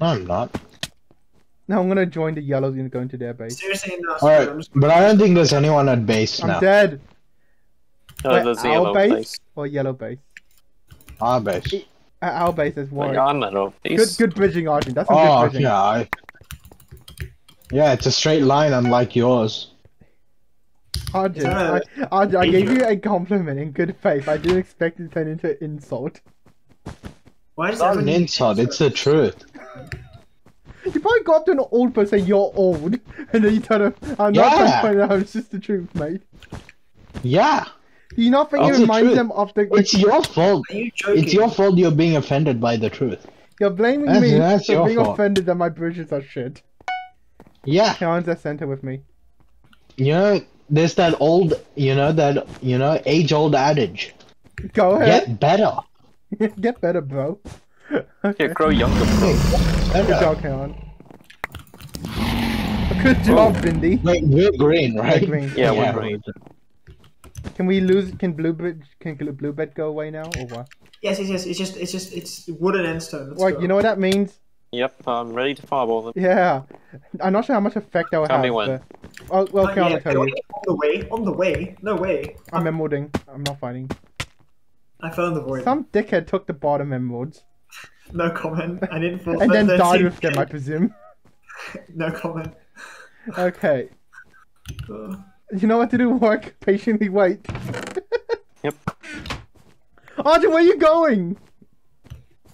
No, I'm not. No, I'm gonna join the yellows and go into their base. Seriously, no. Alright, just... but I don't think there's anyone at base I'm now. I'm dead. No, wait, there's our yellow base, base or yellow base? Our base. At our base is one. Good, good bridging, Arjun. That's a oh, good bridging. Yeah, I... yeah, it's a straight line, unlike yours. Arjun, I, Arjun, I gave you a compliment in good faith. I didn't expect it to turn into an insult. Why is that an insult? It's the truth. You probably go up to an old person, you're old, and then you tell them, I'm yeah. not trying to find out, it's just the truth, mate. Yeah. Do you not think it reminds the them of the... It's the... your fault. You it's your fault you're being offended by the truth. You're blaming that's, me that's for being fault. Offended that my bridges are shit. Yeah. Kion's at center with me. You know, there's that old, you know, that, you know, age-old adage. Go ahead. Get better. Get better, bro. Okay. Yeah, grow younger, bro. Good job, Kion. Good job, oh. Bindi. Wait, we're green, right? We're green. Yeah, yeah, we're green. Can we lose? Can blue bridge? Can blue bed go away now, or what? Yes, yes, yes. It's just, it's just, it's wooden and stone. Let's right, go. You know what that means? Yep, I'm ready to fireball them. Yeah, I'm not sure how much effect that will have. Tell me when. But... Oh, well, Kion, I'll tell you. On the way, on the way. No way. I'm emeralding. I'm not fighting. I found the void. Some dickhead took the bottom emeralds. No comment. I didn't. And then died with them, I presume. No comment. Okay. Uh, you know what to do, Mark? Patiently wait. Yep. Arjun, where are you going?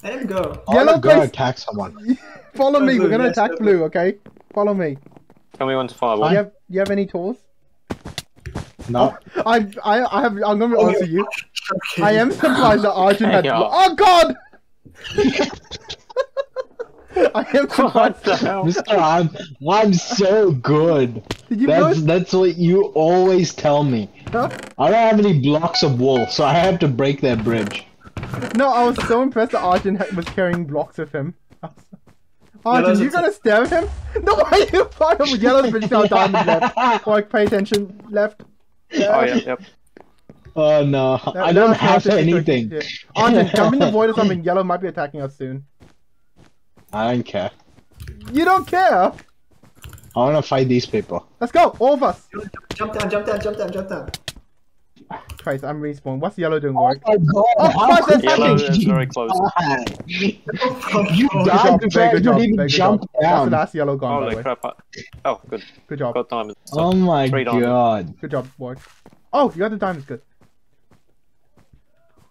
I didn't go. Yellow I'm gonna place... attack someone. Follow me, blue, we're gonna yes, attack blue. blue, okay? Follow me. Tell me when to fire one. You have, you have any tools? No. Oh, I, I, I have, I'm gonna oh, answer you. I am surprised that Arjun had- Oh god! I am surprised that- Mister I'm, I'm so good. Did you that's, that's what you always tell me. Huh? I don't have any blocks of wool, so I have to break that bridge. No, I was so impressed that Arjun was carrying blocks with him. Arjun, you gonna stare at him? No, why you fire with yellow bridge down down left? Like, pay attention, left. Yeah. Oh, yeah, yep. Oh, no. no I don't have anything. Arjun, come in the void or something. Yellow might be attacking us soon. I don't care. You don't care? I wanna fight these people. Let's go, all of us. Jump down, jump down, jump down, jump down. Christ, I'm respawned. What's yellow doing, Warwick? Oh my god! Oh, Christ, that's yellow is very close. You died before you didn't even jump down. That's the last yellow gone, by the way. Holy crap. Oh, good. Good job. Got diamonds. Oh my god. Good job, Warwick. Oh, you got the diamonds, good.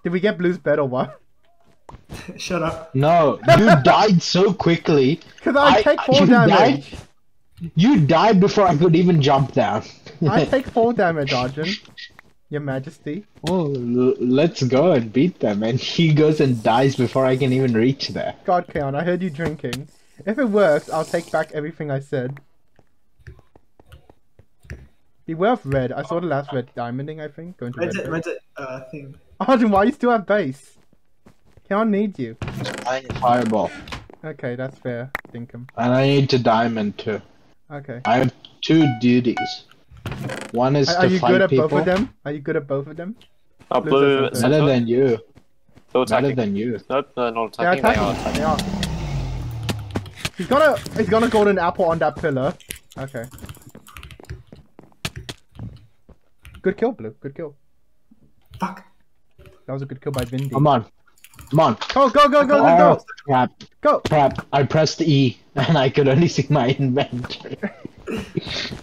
Did we get blue's bed or what? Shut up. No, you died so quickly. Because I, I take four damage. Died? You died before I could even jump down. I take four damage, Arjun. Your Majesty. Oh, let's go and beat them, and he goes and dies before I can even reach there. God, Kion, I heard you drinking. If it works, I'll take back everything I said. Beware of red. I saw the last red diamonding, I think. Going to red's red. It, red's it, uh, thing. Arjun, why you still have base? Kion needs you. I need fireball. Okay, that's fair. Dinkum. And I need to diamond too. Okay. I have two duties. One is are, to are fight people. Are you good at people. both of them? Are you good at both of them? Oh, blue, better so than you. So better than you. Nope, they're not attacking. They're attacking. They are. They are. He's got a, he's got a golden apple on that pillar. Okay. Good kill, blue. Good kill. Fuck. That was a good kill by Vindy. Come on. Come on. Go, go, go, go, oh, go, go. Crap. Go. Crap. I pressed E and I could only see my inventory.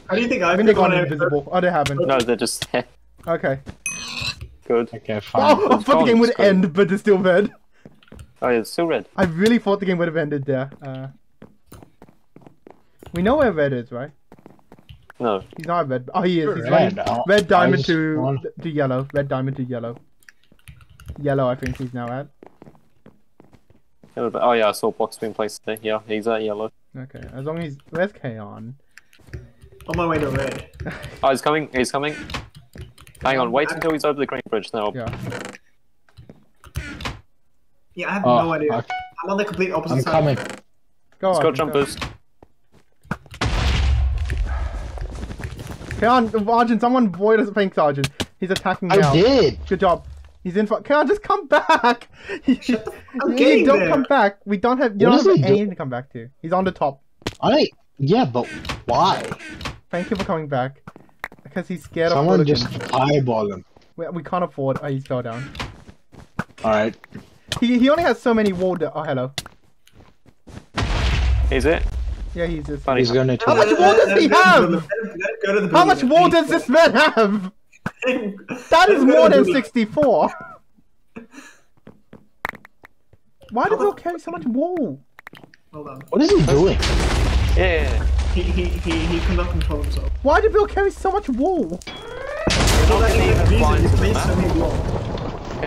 How do you think I've been gone invisible? Oh, they haven't. No, they're just there. Okay. Good. Okay, fine. Oh, I thought gone, the game would end, gone. but it's still red. Oh, yeah, it's still red. I really thought the game would have ended there. Uh, we know where red is, right? No. He's not red. Oh, he is. He's red. Red, oh, red diamond to, want... to yellow. Red diamond to yellow. Yellow, I think he's now at. Oh, yeah, I saw blocks being placed there. Yeah, he's at yellow. Okay, as long as... Where's Kion? On my way to red. Oh, he's coming, he's coming. Hang on, wait until he's over the green bridge now. Yeah, yeah I have oh, no idea. Okay. I'm on the complete opposite I'm side. I'm coming. Go on. Got jumpers. Kion, Arjun, someone void us. Thanks, Arjun. He's attacking me. I now. did. Good job. He's in front. Kion, just come back. I'm you don't there. come back. We don't have. You what don't have anything to come back to. He's on the top. I. Yeah, but why? Thank you for coming back. Because he's scared Someone of Someone just eyeball him. We, we can't afford. Oh, he fell down. Alright. He he only has so many wall. Oh, hello. Is it? Yeah, he's just. Funny. He's gonna. How much wall does he have? How much wall does this man have? That is more than sixty-four. Why does he carry so much wall? Hold on. What is he doing? Yeah. He, he, he, he cannot control himself. Why did Bill carry so much wool? Hang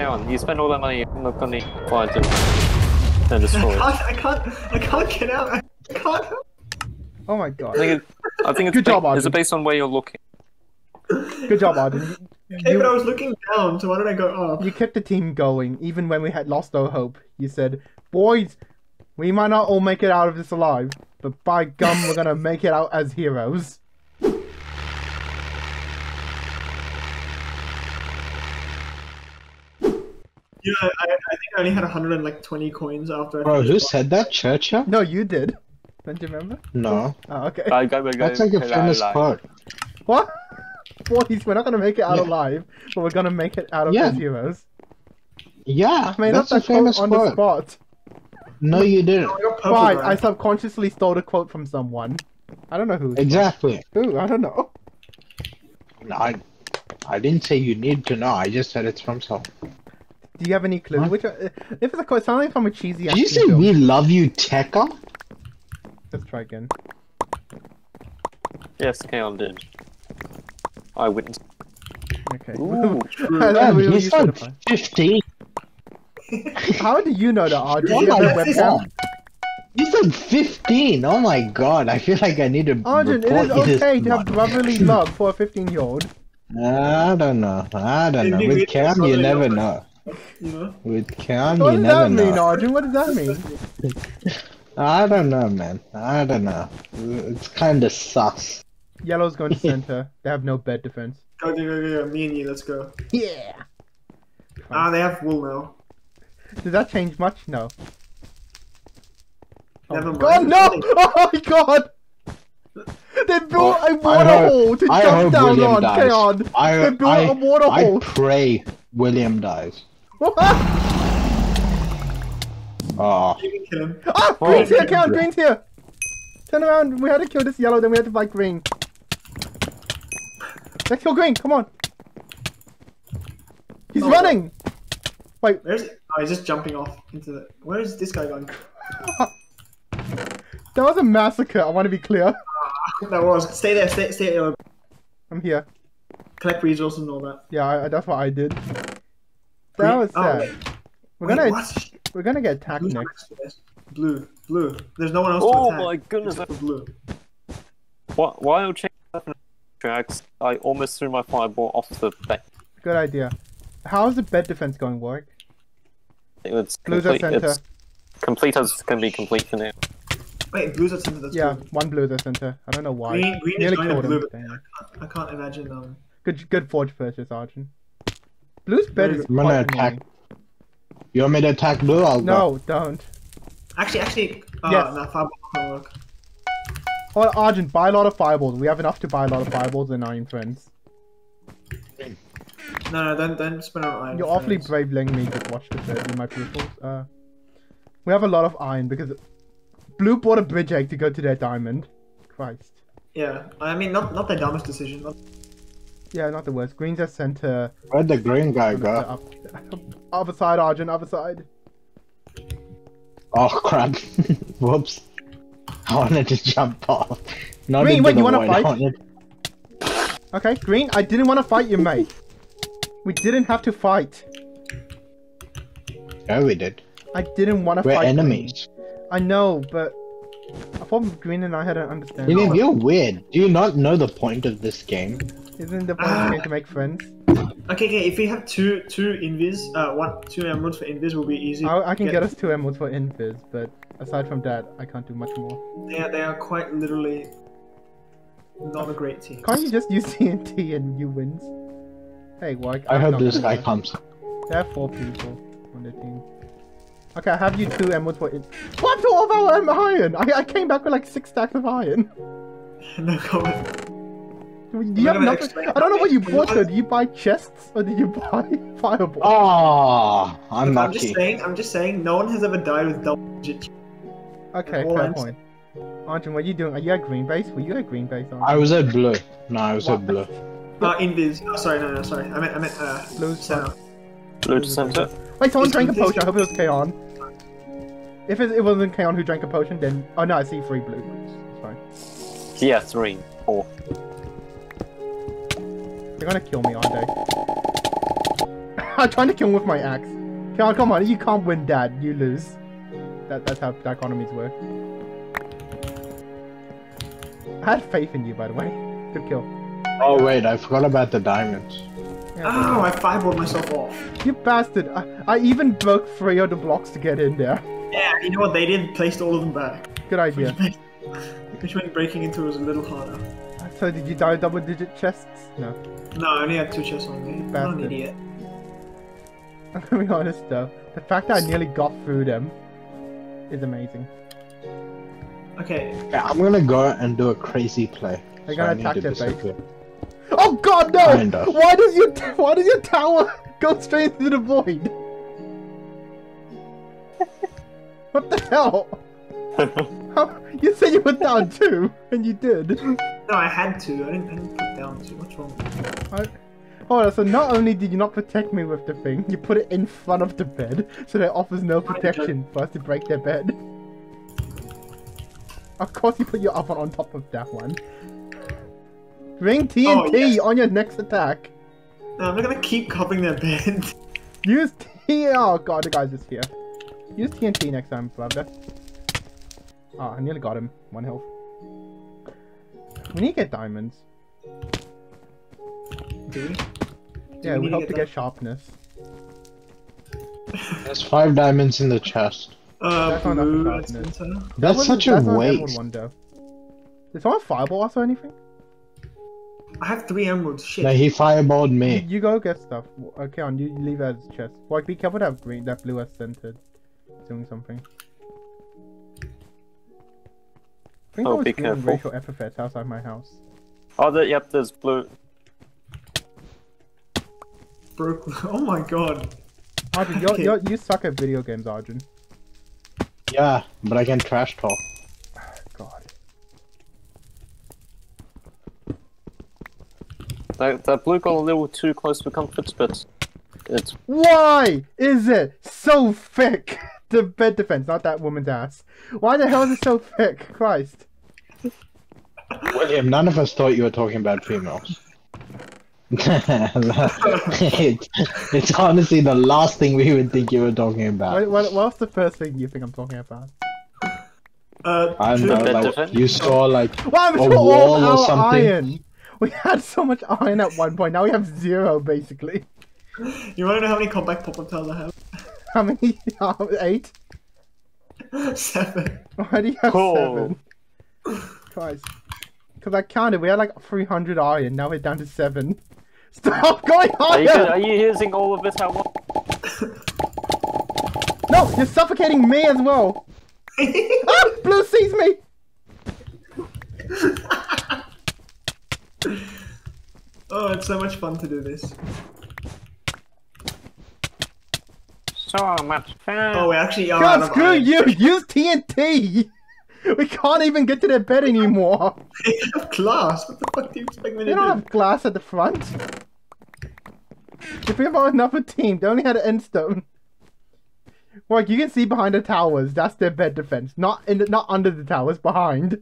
on, you spend all that money, I'm not gonna fly to and destroy it. I can't, I can't get out, I can't. Oh my god. I think, it, I think it's, Good ba job, Arjun. it's based on where you're looking. Good job, Arjun. Okay, you, but I was looking down, so why did I go up? You kept the team going, even when we had lost all hope. You said, boys, we might not all make it out of this alive. But by gum, we're gonna make it out as heroes. Yeah, I, I think I only had one hundred twenty coins after. Bro, who said that? Churchill? No, you did. Don't you remember? No. Oh, okay. I got, I got, That's like a famous part. What? Boys, we're not gonna make it out yeah. alive, but we're gonna make it out of yeah. as heroes. Yeah, I made that's up that a famous on part. The spot. No, you didn't. Fine, I subconsciously stole a quote from someone. I don't know who. Exactly. Who? I don't know. I, I didn't say you need to know. I just said it's from someone. Do you have any clue? Huh? Which are, if it's a it's something from a cheesy. Did you say film. We love you, Tekka? Let's try again. Yes, Kion did. I witnessed. Okay. Ooh, man, we he's like fifteen. How do you know that, Arjun? You have a webcam? You said fifteen! Oh my god, I feel like I need to Arjun, it is okay to have brotherly love for a fifteen year old. I don't know, I don't know. With Cam, you never know. With Cam, you never know. What does that mean, Arjun? What does that mean? I don't know, man. I don't know. It's kinda sus. Yellow's going to center. They have no bed defense. Go, go, go, go. Me and you, let's go. Yeah! Ah, they have wool now. Did that change much? No. Never mind. God, no! Oh my god! They built oh, a water hope, hole to I jump down William on, Kion! They built I, a water I hole! I pray William dies. What? Oh. You can kill him. Oh, oh green's here, Kion! Green's here! Turn around, we had to kill this yellow, then we had to fight green. Let's kill green, come on! He's oh, running! Wait. Where's. Oh, he's just jumping off into the. Where is this guy going? That was a massacre, I want to be clear. That was. Stay there, stay, stay there. I'm here. Collect resources and all that. Yeah, I, that's what I did. That was sad. Oh, wait. We're wait, gonna what? We're gonna get attacked blue next. Blue, blue. There's no one else oh to attack. Oh my goodness. Just blue. What? While checking the tracks, I almost threw my fireball off the bed. Good idea. How's the bed defense going, Warwick? It's blues complete, at center. It's complete as can be complete for now. Wait, blues at center, that's yeah, blue. One blue at center. I don't know why. Green, green is going to blue, but I can't, I can't imagine um... Good good forge purchase, Arjun. Blue's bed blue. Is I'm gonna attack. You want me to attack blue? I'll no, go. don't. Actually, actually... Oh, yes. No, fireball doesn't work. Oh, Arjun, buy a lot of fireballs. We have enough to buy a lot of fireballs and iron friends. No, no, don't, don't spin on iron. You're friends. Awfully brave letting me just watch this in my pupils. Uh, we have a lot of iron because blue bought a bridge egg to go to their diamond. Christ. Yeah, I mean, not not the dumbest decision. Not... Yeah, not the worst. Green's at center. Where'd the green guy go? Up. Other side, Arjun, other side. Oh, crap. Whoops. I wanted to jump off. Not green, wait, you want to fight? Wanted... Okay, green, I didn't want to fight you, mate. We didn't have to fight. No, we did. I didn't want to We're fight. We're enemies. Green. I know, but I thought Green and I had an understanding. You know, you're weird. Do you not know the point of this game? Isn't the point ah. of the game to make friends? Okay, okay. If we have two, two invis, uh, one, two emeralds for invis will be easy. I, I can get... get us two emeralds for invis, but aside from that, I can't do much more. Yeah, they are quite literally not a great team. Can't you just use T N T and you wins? Hey, Warwick, I hope this guy comes. There are four people on the team. Okay, I have you two emeralds for it. What? All of our um, iron? I, I came back with like six stacks of iron. No comment. Do you have nothing? I don't know what you bought though. Did you buy chests or did you buy fireballs? Oh, I'm not. I'm just saying. I'm just saying. No one has ever died with double digit. Okay, fair point. Arjun, what are you doing? Are you at green base? Were you at green base? Arjun? I was at blue. No, I was what? at blue. Uh, invis. Oh, sorry, no, no, sorry. I meant, I meant, uh, blue center. Blue to center. Wait, someone drank a potion. I hope it was Kion. If it, it wasn't Kion who drank a potion, then... Oh, no, I see three blue. Sorry. Yeah, three. Four. They're gonna kill me, aren't they? I'm trying to kill him with my axe. Kion, come on. You can't win, Dad. You lose. That, that's how dichotomies work. I had faith in you, by the way. Good kill. Oh wait, I forgot about the diamonds. Yeah, oh, I fireballed myself off. You bastard! I, I even broke three of the blocks to get in there. Yeah, you know what they did? Placed all of them back. Good idea. Which meant, which meant breaking into it was a little harder. So did you die double-digit chests? No. No, I only had two chests on me. Bastard. I'm an idiot. I'm gonna be honest though, the fact that I nearly got through them is amazing. Okay. Yeah, I'm gonna go and do a crazy play. They're so gonna attack their base. Oh god no! Kinda. Why does your why does your tower go straight into the void? What the hell? How? You said you put down two, and you did. No, I had to. I didn't, I didn't put down two. What's wrong with you? I... Oh, so not only did you not protect me with the thing, you put it in front of the bed, so that offers no protection for us to break their bed. Of course you put your oven on top of that one. Ring T N T oh, yes. on your next attack. No, I'm not gonna keep covering their bed. Use T. Oh god, the guy's just here. Use T N T next time, brother. Oh, I nearly got him. One health. We need to get diamonds. Do we? Yeah, Do we, we hope to get, get sharpness. There's five diamonds in the chest. Uh, that's not enough for sharpness. That's, that's such a waste. Did someone fireball us or anything? I have three emeralds, shit. Yeah, he fireballed me. You, you go get stuff. Okay, on you leave it as chest. Like, be careful that green, that blue has centered. Doing something. I think oh, I was be careful. Rachel F F S outside my house. Oh, the, yep, there's blue. Broke. Oh my god. Arjun, you're, you're, you suck at video games, Arjun. Yeah, but I can trash talk. God. That, that blue got a little too close to comfort spits. It's... Why is it so thick? The bed defense, not that woman's ass. Why the hell is it so thick? Christ. William, none of us thought you were talking about females. it, it's honestly the last thing we would think you were talking about. Wait, what, what's the first thing you think I'm talking about? Uh, I don't know, like, you saw like well, a wall or something. Iron. We had so much iron at one point, now we have zero basically. You wanna know how many combat pop-up tiles I have? How many? Eight? Seven. Why do you have cool. seven? Christ. Because I counted, we had like three hundred iron, now we're down to seven. Stop going higher! Are you, are you using all of this at once? No, you're suffocating me as well! Ah! Blue sees me! Oh, it's so much fun to do this. So much fun! Oh, we actually are God, out of iron. Screw you! Use T N T! We can't even get to their bed anymore! They have glass! What the fuck do you expect me to do? They don't have glass at the front! If we have another team, they only had an end stone. Like, you can see behind the towers, that's their bed defense. Not in the, not under the towers, behind.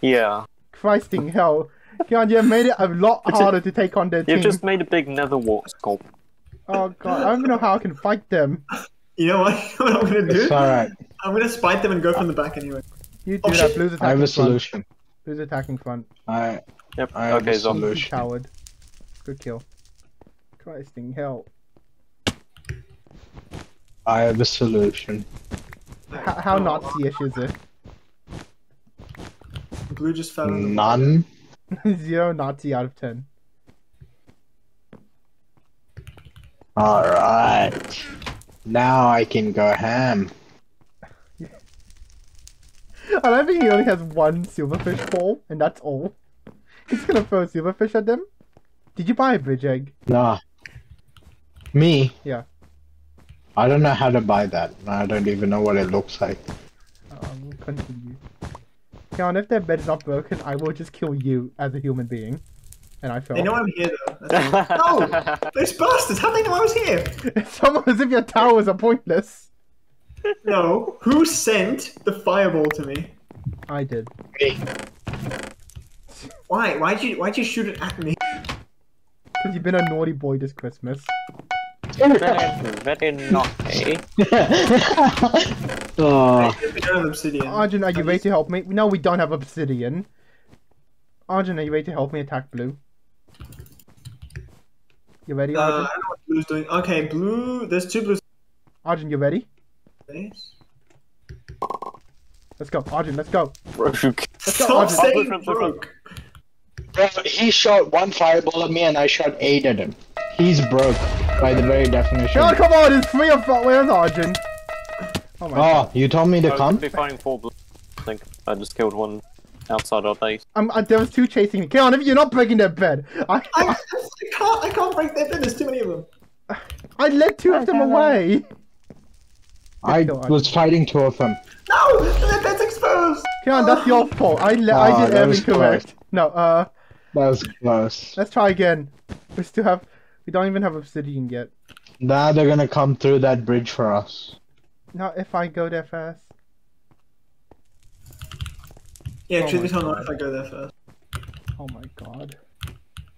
Yeah. Christing hell. God, you made it a lot it's harder a, to take on their you've team. You've just made a big nether wart sculpt. Oh god, I don't even know how I can fight them. You know what, what I'm gonna do? It's alright. I'm gonna spite them and go from the back anyway. You do oh, that, blue's attacking front. I have a solution. Front. Blue's attacking front. I... Yep, I have okay, a solution. Coward. Good kill. Christing hell. I have a solution. H how oh. Nazi-ish is it? Blue just fell in none. Zero Nazi out of ten. Alright. Now I can go ham. I don't think he only has one silverfish ball, and that's all. He's gonna throw a silverfish at them. Did you buy a bridge egg? Nah. Me? Yeah. I don't know how to buy that. I don't even know what it looks like. Um, continue. Kion, if their bed is not broken, I will just kill you as a human being. And I fell. They know I'm here though. That's all. No! Those bastards! How do they know I was here? It's almost as if your towers are pointless. No, who sent the fireball to me? I did. Me. Why? Why'd you, why'd you shoot it at me? Because you've been a naughty boy this Christmas. Very, very naughty. Oh. We don't have obsidian. Arjun, are you ready to help me? No, we don't have obsidian. Arjun, are you ready to help me attack blue? You ready, Arjun? Uh, I don't know what blue's doing. Okay, blue... There's two blues. Arjun, you ready? Let's go, Arjun, let's go! Broke. Let's go, Arjun. Saying broke. Bro, he shot one fireball at me and I shot eight at him. He's broke, by the very definition. Oh, come on, it's three of five. Where's Arjun? Oh, my oh God. You told me to I come? I fighting four blue. I think I just killed one outside our base. Um, uh, there was two chasing me. Kion, if you're not breaking their bed! I, I, I, can't, I can't break their bed, there's too many of them. I led two I of them away! I was fighting two of them. No! That's exposed! Kion, that's your fault. I, le oh, I did everything correct. No, uh... That was close. Let's try again. We still have... We don't even have obsidian yet. Now they're gonna come through that bridge for us. Not if I go there first. Yeah, oh truth be told, not if I go there first. Oh my god.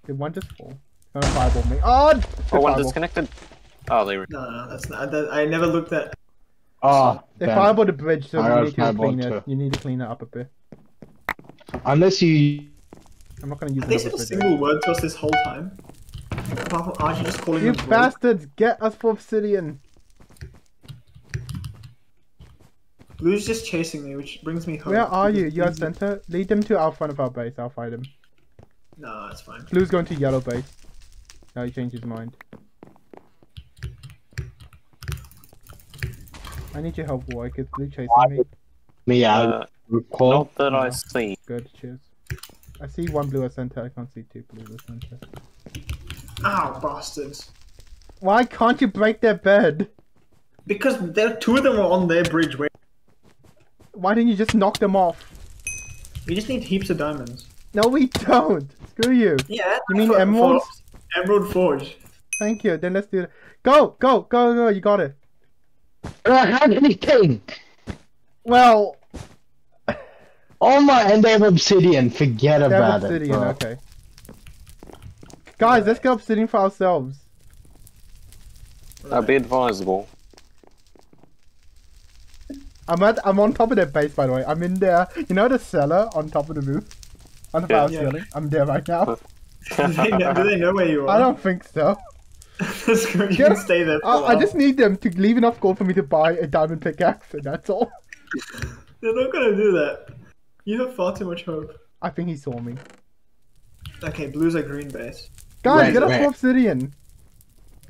Did one just fall? No, fireball me. Oh! Oh, one disconnected. Oh, they were... No, no, that's not... That, I never looked at... Oh, they fireballed the bridge, so I you need to clean it. Too. You need to clean it up a bit. Unless you... I'm not gonna use it. Have they a single word to us this whole time? Apart from Arjun just calling you bastards, rogue. Get us for obsidian! Blue's just chasing me, which brings me hope. Where are you? You're at center? Lead them to our front of our base, I'll fight him. Nah, it's fine. Blue's going to yellow base. Now he changed his mind. I need your help, Warwick. Is Blue chasing me? Me, yeah. Uh, not that no. I see. Good, cheers. I see one blue at center, I can't see two blue at center. Ow, bastards. Why can't you break their bed? Because there, two of them are on their bridge. Wait. Why didn't you just knock them off? We just need heaps of diamonds. No, we don't. Screw you. Yeah. You mean for, emeralds? For, emerald forge. Thank you. Then let's do it. Go, go, go, go. You got it. I had anything. Well. Oh my, and they have obsidian. Forget they about have obsidian, it. Obsidian. Okay. Guys, let's get obsidian for ourselves. That'd be advisable. I'm at, I'm on top of their base, by the way. I'm in there. You know the cellar on top of the roof? On the yeah, yeah. ceiling? I'm there right now. do, they know, do they know where you are? I don't think so. That's good. You can stay there for I, a while. I just need them to leave enough gold for me to buy a diamond pickaxe, and that's all. They're not gonna do that. You have far too much hope. I think he saw me. Okay, blue's a green base. Guys, wait, get us obsidian!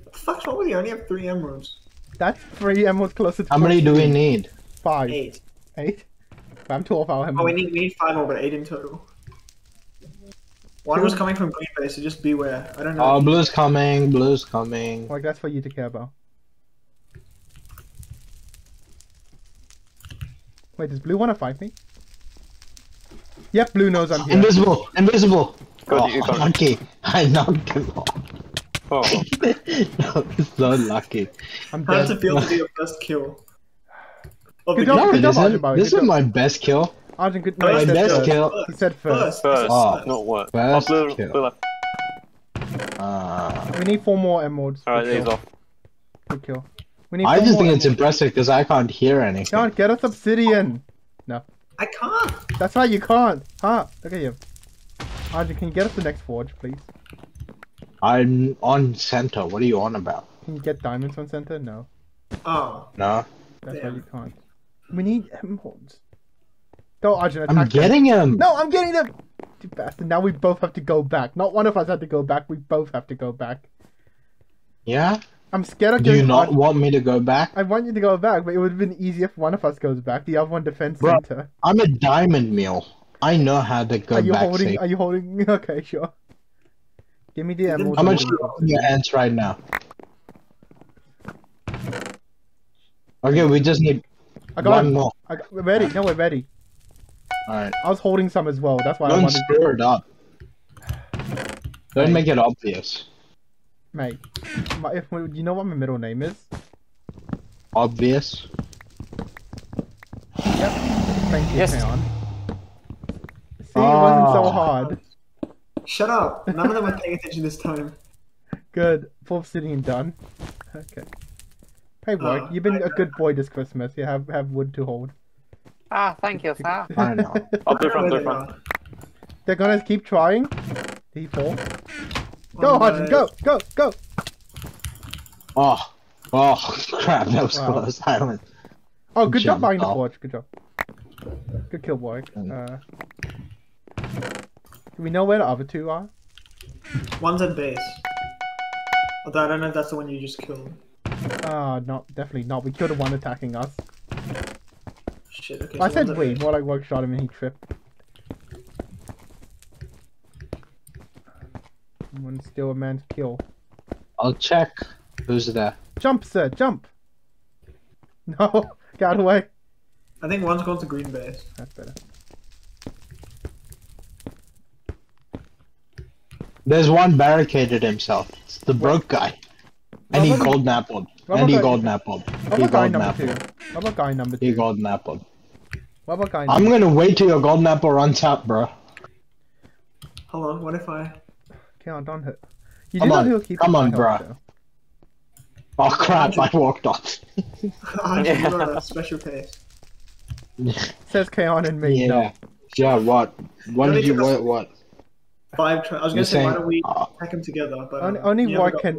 What the fuck's wrong with you? I only have three emeralds. That's three emeralds closer to How many do we need? Five. Eight. Eight? I'm twelve out of him. Oh, we need, we need five more, but eight in total. One was coming from green base, so just beware. I don't know. Oh, blue's coming, blue's coming. Like, that's for you to care about. Wait, does blue want to fight me? Yep, blue knows I'm here. Invisible! Invisible! God, oh, I'm lucky. I knocked him off. Oh. No, it's so lucky. I'm How does it feel to be your first kill? Oh, good job, good job, Arjun, this is my best kill. Arjun, good no, My best kill. He said first. First, first. Oh, not work. First oh, blue, blue left. Uh, we need four more emeralds. Alright, these off. Good kill. We need I just think it's emeralds. Impressive because I can't hear anything. Can't get us obsidian. No. I can't. That's right, you can't. Huh? Look at you. Arjun, can you get us the next forge, please? I'm on center. What are you on about? Can you get diamonds on center? No. Oh. No. That's Damn. why you can't. We need emeralds. Don't Arjun attack I'm getting them. him! No, I'm getting them! You bastard, now we both have to go back. Not one of us had to go back, we both have to go back. Yeah? I'm scared of getting Do you not Arjun. want me to go back? I want you to go back, but it would have been easier if one of us goes back. The other one defends Bro, center. I'm a diamond meal. I know how to go are you back. Holding, safe. Are you holding? Okay, sure. Give me the emeralds. How much do you have in your hands right now? Okay, we just need... I got one more. I got, we're ready. No, we're ready. Alright. I was holding some as well. That's why Don't I wanted to... Don't stir it up. Don't Mate. make it obvious. Mate, my, if we, you know what my middle name is? Obvious. Yep. Thank you, yes. Kion. See, oh. it wasn't so hard. Shut up. None of them are paying attention this time. Good. Full obsidian done. Okay. Hey boy, uh, you've been I, a good boy this Christmas. You have have wood to hold. Ah, thank you, sir. I know. I'll do front, do front. They're gonna keep trying. D four. Go, Hodgson, go, go, go. Oh, oh, crap, that was wow. close. I don't... Oh, good Jump job buying the forge. Good job. Good kill, boy. Uh, do we know where the other two are? One's at base. Although I don't know if that's the one you just killed. Ah, uh, not definitely not. We killed the one attacking us. Shit, okay. I said we, more like Warwick shot him and he tripped. Someone's still a man's kill. I'll check. Who's there? Jump, sir, jump! No, got away. I think one's gone to green base. That's better. There's one barricaded himself. It's the broke guy. And he golden appled. And he golden appled. What about guy number two? What about guy number two? He golden appled. What about guy number two? I'm gonna wait till your golden apple runs out, bro. Hold on, what if I... Kion, don't hit. You do know who'll keep him. Come on, bro. Oh crap, I walked off. I just got a special case. Says Kion and me. Yeah, no. Yeah, what? What did you what? What? Five tra I was going to say, saying, why don't we uh, pack them together? But, only uh,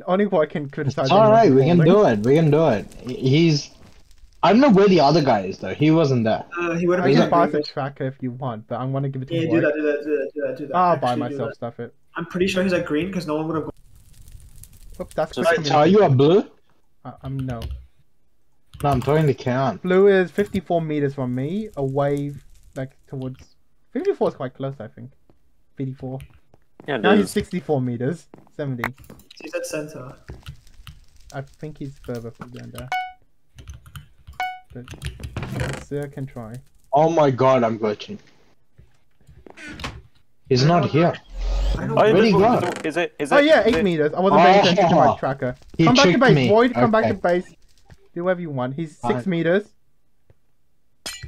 only White can, can criticize. Alright, we can do it. We can do it. He's... I don't know where the other guy is, though. He wasn't there. Uh, he would have been... I can buy the tracker if you want, but I'm going to give it to you. Yeah, do that, do that, do that, do that, do that. I'll Actually, buy myself stuff it. I'm pretty sure he's at green, because no one would have gone... Oops, that's so right, are you a blue? Uh, I'm no. No, I'm throwing the count. Blue is fifty-four meters from me, away, like, towards... fifty-four is quite close, I think. fifty-four. Yeah, now he's sixty-four meters. seventy. He's at center. I think he's further from down there. But Sir can try. Oh my god, I'm glitching. He's not here. Where did he go? Is it, is it, oh yeah, eight meters. I wasn't paying attention to my tracker. Come back to base, Void, come back to base. Do whatever you want. He's six meters.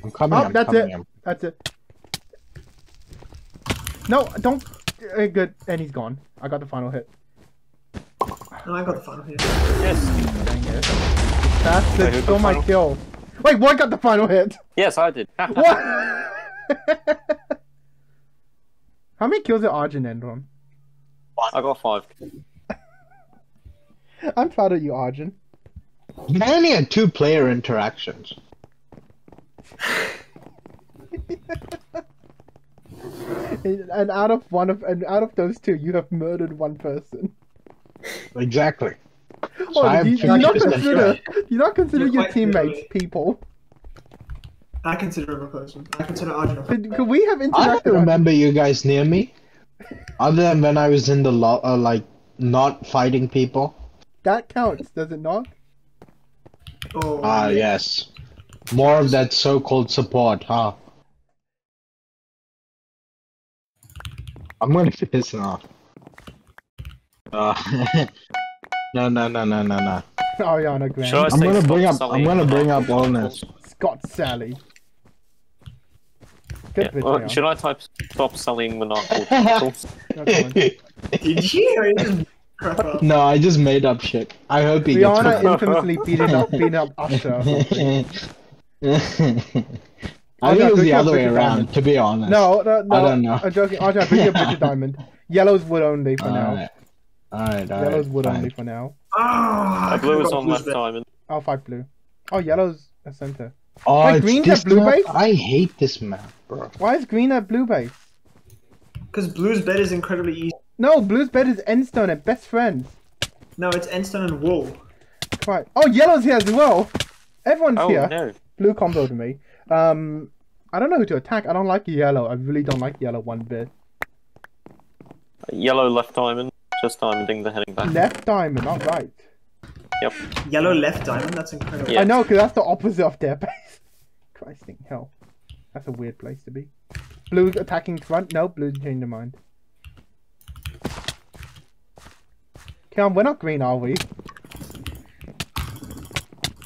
I'm coming, oh, that's it. That's it. No, don't. Uh, good, and he's gone. I got the final hit. No, I got the final hit. Yes. Dang it. That's the, still the my final? Kill. Wait, what got the final hit? Yes, I did. What? How many kills did Arjun end on? I got five. I'm proud of you, Arjun. You only had two player interactions. And out of one of and out of those two, you have murdered one person. Exactly. Well, so do, you, do, you not consider, do you not consider You're your teammates good. people? I consider him a person. I consider Arjun. Could, could we have interacted? I don't remember you guys near me, other than when I was in the lo uh, like not fighting people. That counts, does it not? Oh. Ah yes, more of that so-called support, huh? I'm gonna piss him off. Uh, no, no, no, no, no, no. Ariana Grande. Sure, I'm gonna Scott bring up. Sully. I'm gonna bring up wellness. Scott Sally. Good yeah. video. Well, should I type "stop selling monocle"? Did you? No, I just made up shit. I hope he Rihanna gets it. Infamously beat up, beat up Usher. I, I think it was the other way around, diamond. to be honest. No, no, no. I don't know. I'm joking. I'll bring you a Bridget Diamond. Yellow's wood only for all now. Alright, alright, alright. Yellow's wood all only right. for now. Ah! Oh, blue is on left diamond. Oh, five blue. Oh, yellow's at center. Oh, Wait, green's at blue map? base? I hate this map, bro. Why is green at blue base? Because blue's bed is incredibly easy. No, blue's bed is endstone and best friends. No, it's endstone and wool. Right. Oh, yellow's here as well. Everyone's oh, here. No. Blue combo to me. Um, I don't know who to attack. I don't like yellow. I really don't like yellow one bit. Yellow left diamond, just diamonding the heading back. Left diamond, not right. Yep. Yellow left diamond, that's incredible. Yeah. I know, because that's the opposite of their base. Christ in hell. That's a weird place to be. Blue attacking front. No, blue changed their mind. Kion, we're not green, are we?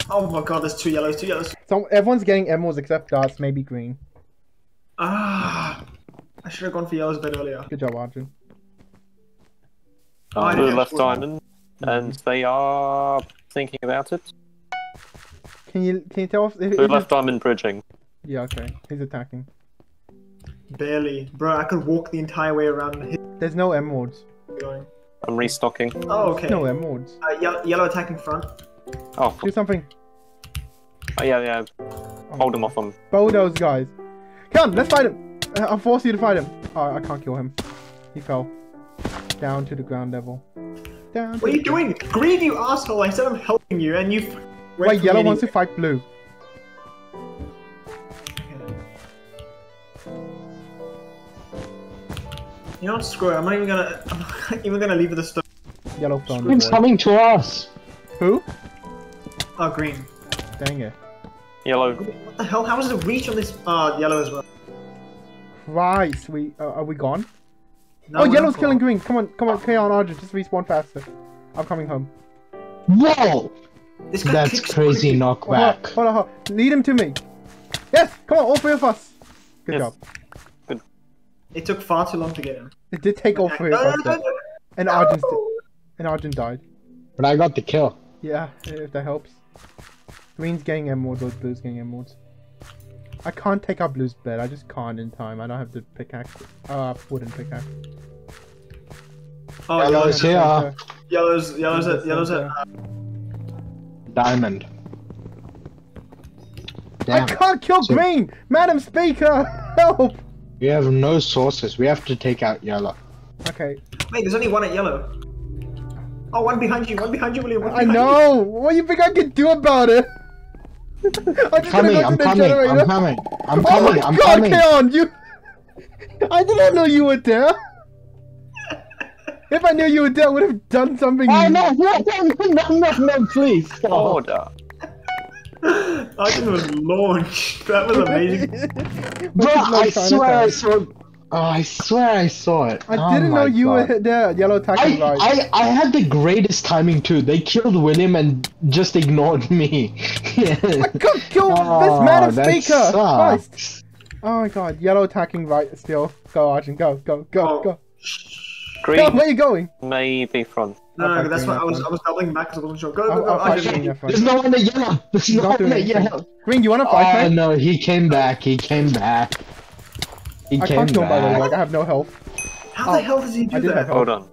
Oh my god, there's two yellows, two yellows. So everyone's getting emeralds except darts, maybe green. Ah, I should have gone for yellows a bit earlier. Good job, Arjun. I do left diamond, and they are thinking about it. Can you can you tell us if... Blue left diamond bridging. Yeah, okay. He's attacking. Barely. Bro, I could walk the entire way around and hit... There's no emeralds. I'm restocking. Oh, okay. There's no emeralds. Uh, ye yellow attacking front. Oh. Do something. Oh yeah, yeah. Hold him off him. Bulldoze, guys. Come on, let's fight him. I'll force you to fight him. Oh, I can't kill him. He fell. Down to the ground level. Down. What are you doing? Green, you asshole! I said I'm helping you, and you. Wait, yellow wants to fight blue. You know what? Screw it. I'm not even gonna. I'm not even gonna leave the stone. Yellow phone. Green's coming to us. Who? Oh, green. Dang it. Yellow. What the hell? How is the reach on this? Ah, uh, yellow as well. Christ, we uh, are we gone? No, oh, yellow's killing green. Come on, come on, Kion, Arjun, just respawn faster. I'm coming home. Whoa! This guy That's crazy knockback. Hold on, hold on. Lead him to me. Yes, come on, all three of us. Good yes. job. Good. It took far too long to get him. It did take all three of us. Though. And Arjun, and Arjun died. But I got the kill. Yeah, if that helps. Green's getting emeralds, or blue's getting emeralds. I can't take out blue's bed. I just can't in time. I don't have the pickaxe. Uh, wooden pickaxe. Oh, yellow's here. Center. Yellow's, yellow's at, yellow's at. Uh... Diamond. Damn. I can't kill so, green! Madam Speaker! Help! We have no sources. We have to take out yellow. Okay. Wait, there's only one at yellow. Oh, one behind you, one behind you, William. One behind I know! You. What do you think I can do about it? I'm, I'm coming, go I'm, coming I'm coming, I'm coming, I'm coming, I'm coming. Oh my god, Kion, you... I didn't know you were there! If I knew you were there, I would have done something... Oh, no, no, no, no, no, no, please, stop. Order. Arjun was launched. That was amazing. Bro, I swear I saw it. Oh, I swear I saw it. I oh didn't know you God. were there. Yellow attacking right. I, I had the greatest timing too. They killed William and just ignored me. Yeah. I can't kill oh, this man of speaker. Christ. Oh my God. Yellow attacking right still. Go Arjun. Go. Go. Go. Oh. Go. Green. Go, where are you going? Maybe front. No, no, okay, that's why I was, I was doubling back because I wasn't sure. Go, go, go, Arjun. There's no one there yellow. There's no one there yellow. Green, you want to fight, man? Oh, no, he came back. He came back. He I came can't kill him, by the way. Like, I have no health. How oh, the hell does he do that? Hold on.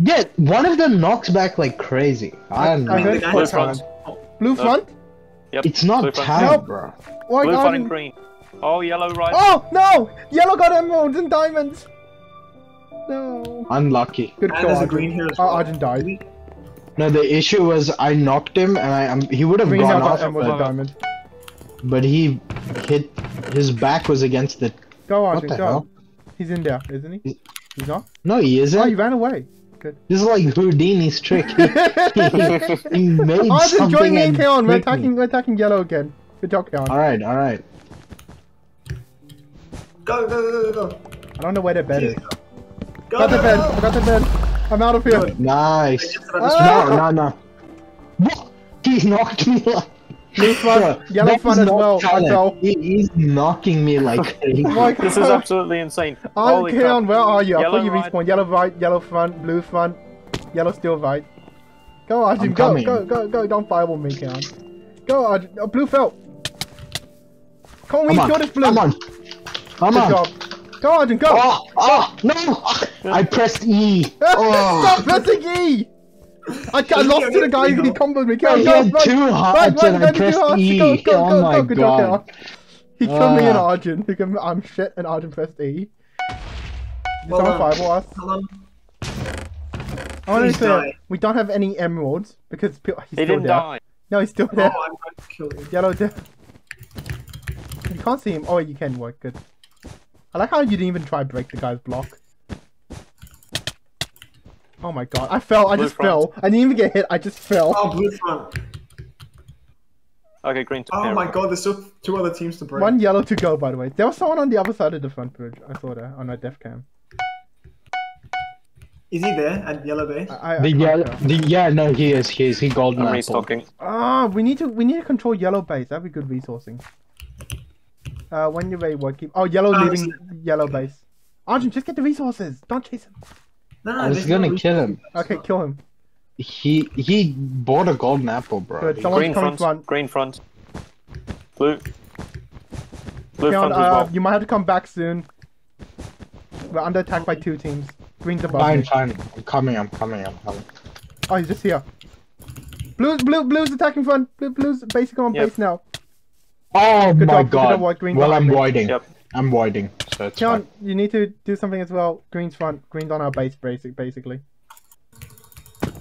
Yeah, one of them knocks back like crazy. I don't I know. Blue front. Blue front? Yep. It's not time, bro. Blue front and green. Oh, yellow right. Oh, no! Yellow got emeralds and diamonds. No. Unlucky. Good and there's a green here as well. Oh, Arjun died. No, the issue was I knocked him and I um, he would have gone off, but, diamond. but he hit his back was against the. Go Arjun, what the go. Hell? He's in there, isn't he? He's, He's not. No, he isn't. Oh, he ran away. Good. This is like Houdini's trick. he, he made Arjun, something join me, Kion. We're attacking. We're attacking yellow again. Good job, Kion. All right, all right. Go, go, go, go, go. I don't know where the bed is. Go, got the bed, I got the bed. I'm out of here. Good. Nice. Ah! No, no, no. He's knocked me like... Blue front, yellow front as well. well. He, he's knocking me like crazy. Like, this is absolutely insane. Oh, Kion, where are you? I thought you respawned. Yellow right, yellow front, blue front, yellow still right. Go, Arjun, go, go, go, go. Don't fireball me, Kion. Go, Arjun. Oh, blue fell. Can't we kill this blue? Come on. Come Good on. Job. Go Arjun, go! Oh, oh, no! I pressed E! Oh. Stop pressing E! I, I lost to the guy who comboed me. Go, go, go! Too hard and I pressed E! Go, go, go, go, good job, He killed me and Arjun. He killed me, I'm shit and Arjun pressed E. Well, someone fireball us. I want to say, we don't have any emeralds because he's still there. He didn't die. No, he's still there. Oh, I'm going to kill him. Yellow there. You can't see him. Oh, you can work, good. I like how you didn't even try to break the guy's block. Oh my god, I fell, I blue just front. fell. I didn't even get hit, I just fell. Oh, blue front. Okay, green to Oh my right. god, there's still two other teams to break. One yellow to go, by the way. There was someone on the other side of the front bridge, I saw that, on my def cam. Is he there at yellow base? I, I, the I yellow, the, yeah, no, he is, he is, he golden apple. I'm restocking. Ah, we need to, we need to control yellow base, that'd be good resourcing. Uh, when you're ready, what keep? Oh, yellow oh, leaving yellow base. Arjun, just get the resources. Don't chase him. No, I was gonna no kill him. Okay, kill him. He he bought a golden apple, bro. Good, green front, front, green front, blue, blue front as well. You might have to come back soon. We're under attack by two teams. Green's above. Fine, me. fine. I'm coming. I'm coming. I'm coming. Oh, he's just here. Blue, blue, blue's attacking front. Blue, blue's basically on yep. base now. Oh good my job. god, work, green well I'm voiding, yep. I'm voiding, so it's Kion, you need to do something as well, green's front, green's on our base basic, basically.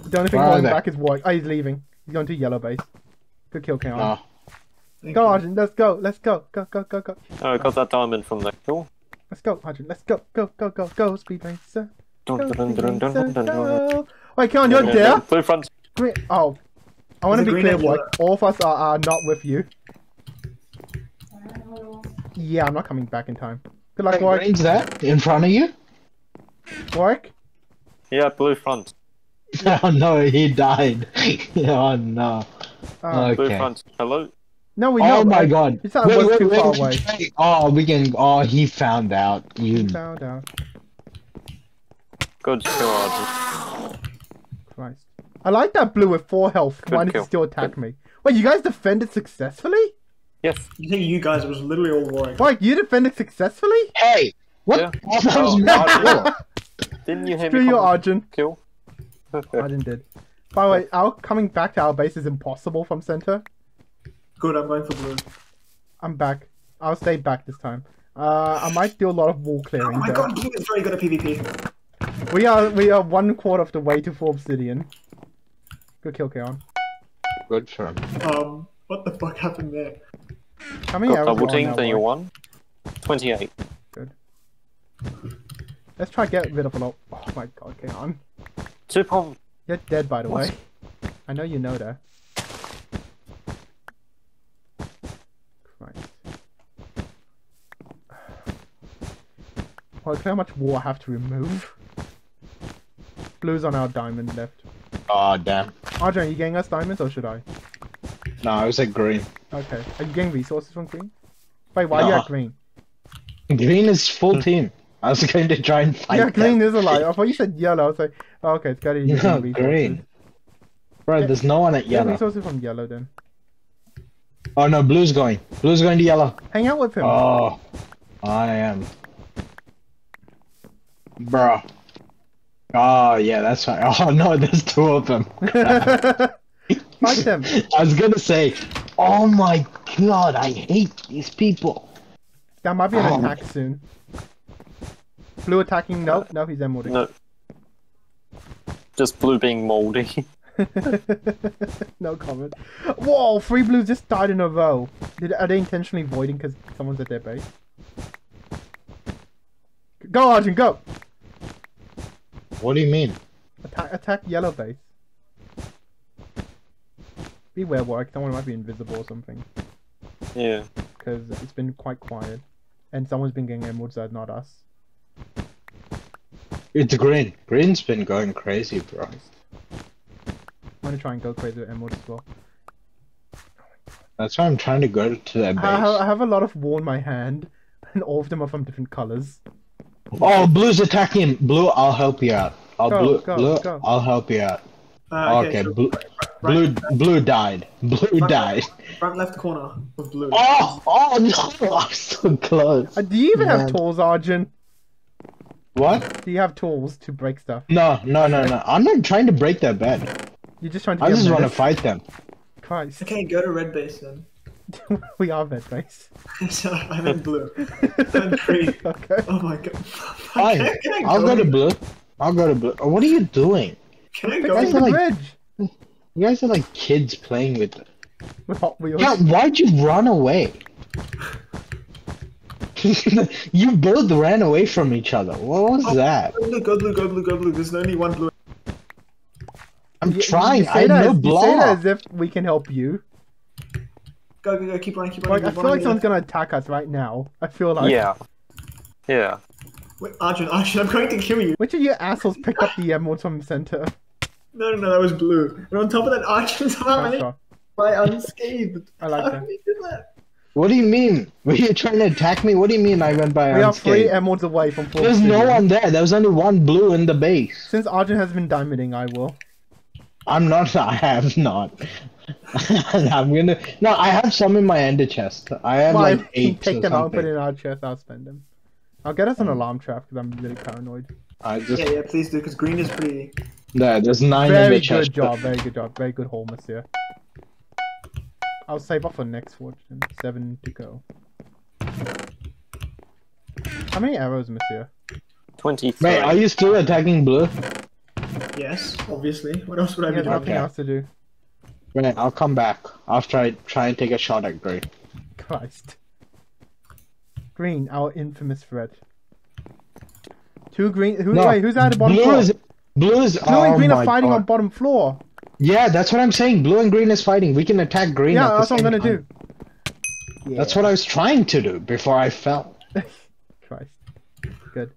The only thing going back is white. Oh, he's leaving, he's going to yellow base. Good kill, Kion. Ah. Go Arjun, let's go, let's go, go, go, go, go. Oh, I got that diamond from there, cool. Let's go Arjun, let's go, go, go, go, go, speed racer. Go, dun, dun, dun, dun, dun, dun, dun. Wait Kion, you're there? Blue front. Green. Oh, I want to be clear, what? all of us are, are not with you. Yeah, I'm not coming back in time. Good luck, Warwick. Green's that in front of you? Warwick? Yeah, blue front. Oh no, he died. Oh no. Uh, okay. Blue front. Hello? No, we know. Oh my I, god. It's not wait, wait, too wait, far away. Oh, we can. Oh, he found out. You he found out. Good god. Christ. I like that blue with four health. Good Why kill. did he still attack Good. me? Wait, you guys defended successfully? Yes. You think you guys was literally all warring. Wait, you defended successfully? Hey! What? Yeah. Oh, oh, Didn't you hear Screw me? Screw you, Arjun. Kill. Arjun did. By the way, our coming back to our base is impossible from center. Good, I'm going for blue. I'm back. I'll stay back this time. Uh, I might do a lot of wall clearing. Oh my though. god, blue is very good at PvP. We are we are one quarter of the way to full obsidian. Good kill, Kion. Good turn. Um, what the fuck happened there? How many hours double team, then you won. twenty-eight. Good. Let's try to get rid of a lot. Oh my god, Kion. Two pom. You're dead, by the what? way. I know you know that. Oh, look how much wall I have to remove. Blue's on our diamond left. Oh, damn. Arjun, are you getting us diamonds or should I? No, I was at green. Okay. Are you getting resources from green? Wait, why no. are you at green? Green is full team. I was going to try and fight Yeah, green them. is alive. I thought you said yellow. I was like, oh, okay, it's gotta use no, green. Bro, yeah, there's no one at yellow. Get resources from yellow then. Oh no, blue's going. Blue's going to yellow. Hang out with him. Oh, I am. Bro. Oh yeah, that's right. Oh no, there's two of them. Fight them. I was gonna say, oh my god, I hate these people. That might be an oh. attack soon. Blue attacking? Nope. No, he's emeralding. No. Just blue being moldy. No comment. Whoa, three blues just died in a row. Did, are they intentionally voiding because someone's at their base? Go, Arjun, go! What do you mean? Attack, attack yellow base. Beware, Warwick. Someone might be invisible or something. Yeah. Because it's been quite quiet. And someone's been getting emeralds that are not us. It's green. Green's been going crazy, bro. I'm gonna try and go crazy with emeralds as well. That's why I'm trying to go to their base. I, I have a lot of wool in my hand, and all of them are from different colors. Oh, blue's attacking. Blue, I'll help you out. I'll go, blue, go, blue go. I'll help you out. Uh, okay, okay so blue, right, right, blue, blue died. Blue right, died. Right left corner of blue. Oh, oh no! I'm so close. Uh, do you even Man. have tools, Arjun? What? Do you have tools to break stuff? No, no, no, no. I'm not trying to break their bed. You're just trying to. I just want to fight them. Christ. Okay, go to red base then. We are red base. I'm in blue. I'm in green. Okay. Oh my god. Fine. Can I, can I go I'll go to blue. I'll go to blue. Oh, what are you doing? Can I go to the bridge? Like, you guys are like kids playing with them. Yeah, why'd you run away? You both ran away from each other. What was oh, that? Go blue, go blue, go blue, go blue. There's only one blue. I'm you, trying. You I know block. You say that as if we can help you. Go, go, go, keep running, keep running. Like, keep I feel running, like someone's gonna attack us right now. I feel like. Yeah. Yeah. Wait, Arjun, Arjun, I'm going to kill you. Which of you assholes picked up the emeralds from center? No, no, no, that was blue. And on top of that, Arjun's army. By unscathed. I like that. that. What do you mean? Were you trying to attack me? What do you mean I went by we unscathed? We are three emeralds away from four. There's no one there. There was only one blue in the base. Since Arjun has been diamonding, I will. I'm not. I have not. I'm gonna. No, I have some in my ender chest. I have well, like eight. Take them out, put it in our chest. I'll spend them. I'll get us an alarm trap because I'm really paranoid. I just. Yeah, yeah, please do because green is pretty. No, there's nine in the chest. Very good job. Very good job. Very good haul, Monsieur. I'll save up for next fortune. Seven to go. How many arrows, Monsieur? Twenty-three. Wait, are you still attacking blue? Yes, obviously. What else would I be doing? Nothing else to do. Right, I'll come back after I try and take a shot at green. Christ. Green, our infamous threat. Two green. Who, no, wait, who's at the bottom blue floor? Is, blue is. Blue and oh green are fighting God. on bottom floor. Yeah, that's what I'm saying. Blue and green is fighting. We can attack green. Yeah, at that's what I'm gonna time. do. Yeah. That's what I was trying to do before I fell. Christ. Good.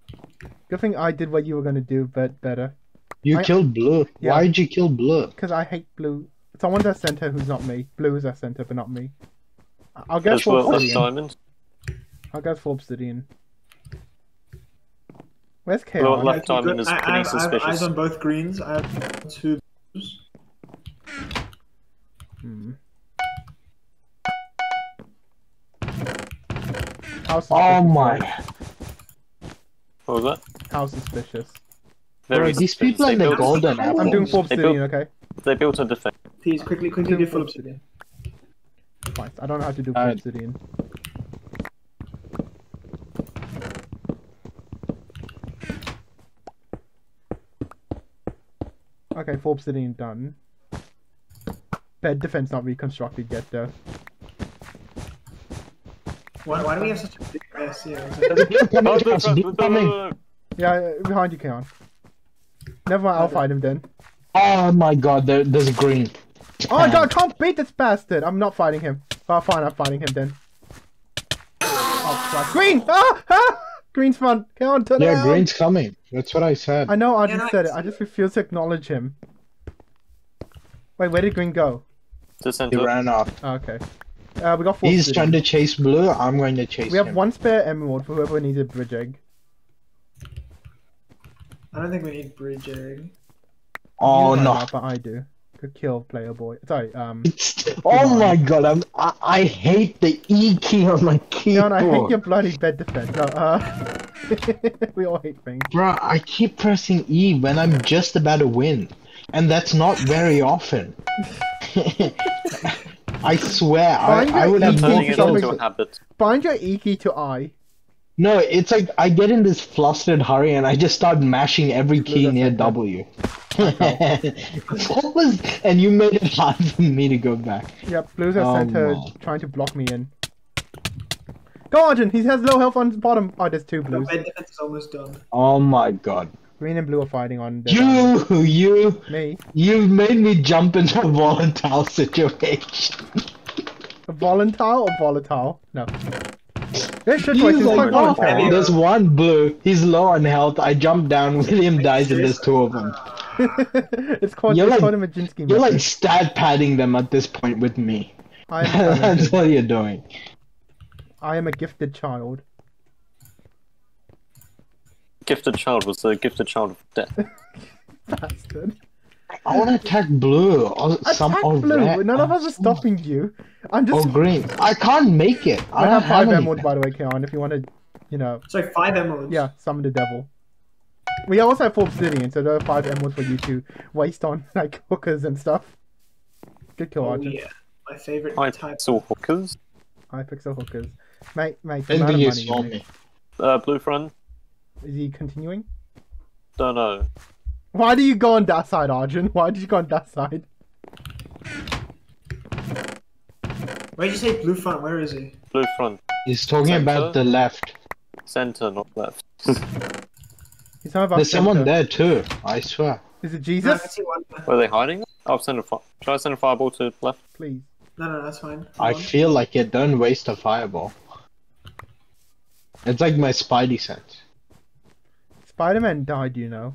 Good thing I did what you were going to do, but better. You I... killed Blue. Yeah. Why'd you kill Blue? Because I hate Blue. Someone's our center who's not me. Blue is our center, but not me. I'll go for obsidian. I'll go for obsidian. Where's K L? Well, left diamond is pretty suspicious. I have eyes on both greens. I have two blues. Hmm. Oh my! What was that? How suspicious. Bro, these people are the golden apples. I'm doing full obsidian, okay? They built a defense. Please, quickly, quickly do full obsidian. Fine, I don't know how to do full obsidian. Okay, full obsidian done. Bed defense not reconstructed yet, though. Why, why do we have such a big mess here? Yeah, behind you, Kion. Never mind, I'll fight him then. Oh my god, there, there's a green. Oh my god, I can't beat this bastard! I'm not fighting him. Oh, fine, I'm fighting him then. Oh, fuck. Green! Ah! Ah! Green's fun! Kion, turn yeah, around! Yeah, green's coming. That's what I said. I know, I yeah, just said it. I just refuse to acknowledge him. Wait, where did green go? He ran off. Oh, okay. Uh, we got four. He's trying to chase blue, I'm going to chase him. We have him. One spare emerald for whoever needs a bridge egg. I don't think we need bridge egg. Oh no! Not, but I do. Good kill, player boy. Sorry. Um. Oh my god! I'm, I I hate the E key on my keyboard. No, I hate your bloody bed defense. No, uh, we all hate things. Bro, I keep pressing E when I'm just about to win, and that's not very often. I swear, Bind I I would have more kills. Bind your E key to I. No, it's like I get in this flustered hurry and I just start mashing every key no, near W. What was? And you made it hard for me to go back. Yep, blues are oh, center man. Trying to block me in. Go Arjun, he has low health on the bottom. Oh, there's two blues. No, it's almost done. Oh my god. Green and blue are fighting on the You, island. you, me. You made me jump into a volatile situation. A volatile or volatile? No. There's, like, oh, okay. There's one blue, he's low on health, I jump down, William dies and there's two of them. It's called, you're it's like, called a Majinski You're method. Like stat padding them at this point with me. That's what you're doing. I am a gifted child. Gifted child was the gifted child of death. Bastard. I want to attack blue or attack some or blue. Red. None of us are stopping you. I'm just oh, green. I can't make it. I, I don't have five emeralds, by the way, Kion. If you want to, you know. Sorry, five emeralds. Yeah, summon the devil. We also have four obsidian, so there are five emeralds for you to waste on like hookers and stuff. Good kill, Arjun. Oh, yeah, my favorite type. Hypixel hookers. Hypixel hookers. Mate, mate. The amount of money me. Uh, blue friend. Is he continuing? Don't know. Why do you go on that side, Arjun? Why did you go on that side? Why did you say blue front? Where is he? Blue front. He's talking Center. about the left. Center, not left. He's talking about There's center. someone there too, I swear. Is it Jesus? Were they hiding? I'll send a fire. Should I send a fireball to left? Please. No, no, that's fine. Come I on. feel like it. Don't waste a fireball. It's like my spidey sense. Spider-Man died, you know.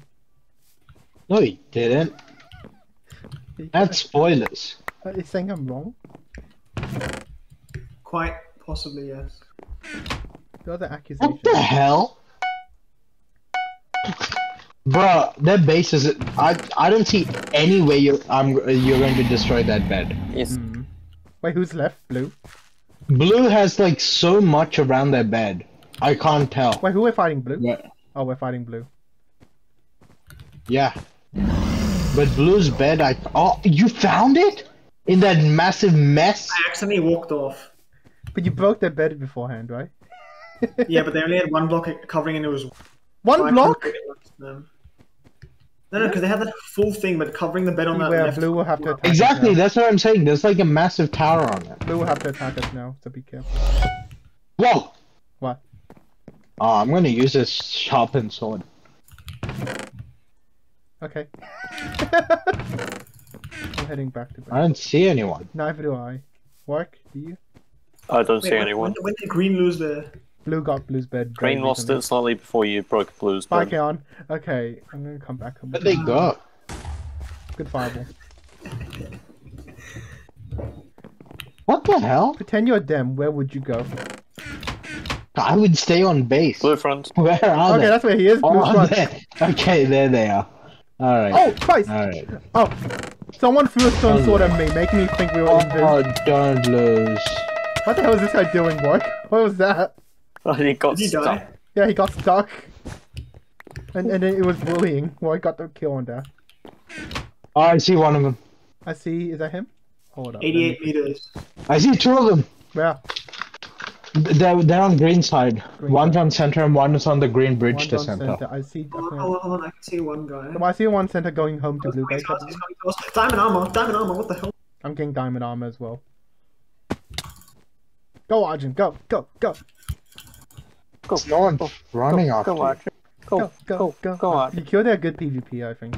No, he didn't. That's spoilers. Are you saying I'm wrong? Quite possibly, yes. The other accusation. What the hell? Bruh, their base is. I I don't see any way you're I'm you're going to destroy that bed. Yes. Mm. Wait, who's left? Blue. Blue has like so much around their bed. I can't tell. Wait, who are fighting? Blue. Yeah. Oh, we're fighting blue. Yeah. But blue's bed, I. Oh, you found it? In that massive mess? I accidentally walked off. But you broke their bed beforehand, right? Yeah, but they only had one block covering and it was. One so block? No, no, because they had that full thing, but covering the bed on that left. Blue will have to attack exactly, us now. That's what I'm saying. There's like a massive tower on it. Blue will have to attack us now, so be careful. Whoa! What? Oh, I'm gonna use this sharpened sword. Okay. I'm heading back to bed. I don't see anyone. Neither do I. Warwick, do you? I don't Wait, see anyone. When, when did green lose the... Blue got blue's bed. Green lost it slightly before you broke blue's bed. Bye, Kion. Okay, I'm gonna come back. What they got? Good fireball. What the hell? Pretend you're them. Where would you go? I would stay on base. Blue front. Where are okay, they? Okay, that's where he is. Blue oh, front. There. Okay, there they are. All right. Oh, Christ! All right. Oh, someone threw a stone oh, sword at me, making me think we were in this. Oh, don't lose. What the hell is this guy doing, boy? What was that? Oh, he got Did stuck. He yeah, he got stuck. And and it was bullying. Well, I got the kill on that. Oh, I see one of them. I see. Is that him? Hold up. eighty-eight me... meters. I see two of them. Yeah. They're, they're on green side. Green one's side. on center and one is on the green bridge one's to center. center. I see. Oh, oh, oh, I can see one guy. So I see one center going home to oh, blue base. Diamond armor. Diamond armor. What the hell? I'm getting diamond armor as well. Go, Arjun. Go. Go. Go. Go, no one's go, running go, after go, you. Go, go, go, go, go, go Arjun. You killed that good PvP, I think.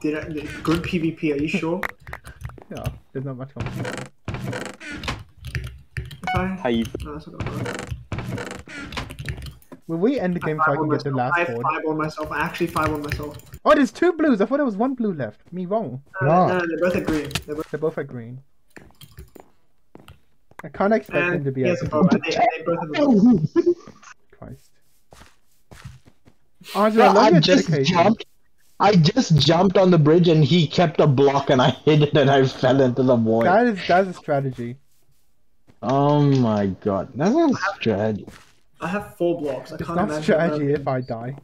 Did I, good PvP, are you sure? Yeah, there's not much competition. How you... No, that's not gonna work. Will we end the game so I can myself. get the last board? I fireball myself, I actually fireball myself. Oh, there's two blues, I thought there was one blue left. Me wrong. No, no, no, no they're both at green. They're both, they're both at green. I can't expect and them to be able to. Christ. Oh, no, I, I, just jumped, I just jumped on the bridge and he kept a block and I hit it and I fell into the void. That is, that is a strategy. Oh my god. That's not a strategy. I have four blocks. I it's can't not imagine strategy that. if I die.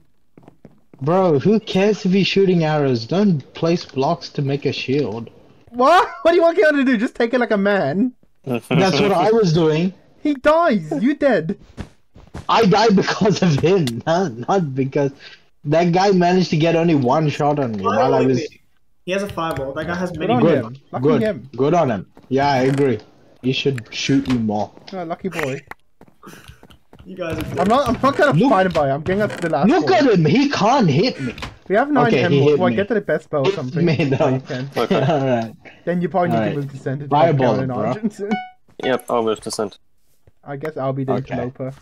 Bro, who cares if he's shooting arrows? Don't place blocks to make a shield. What? What do you want Kion to do? Just take it like a man? That's what I was doing. He dies. You dead. I died because of him, huh? Not because that guy managed to get only one shot on me oh, while I was. Me. He has a fireball. That guy has many. Good, on him. good, him. good on him. Yeah, I agree. You should shoot you more. Oh, lucky boy. You guys. Are dead. I'm not. I'm not gonna look, fight him by. I'm getting up to the last. Look one. at him. He can't hit me. We have nine okay, emeralds. Well, get to the best bow or something. Me, no. okay. Alright. Then you probably need right. to move to center. Fireball, bro. Yep, I'll move to center. I guess I'll be the okay. developer.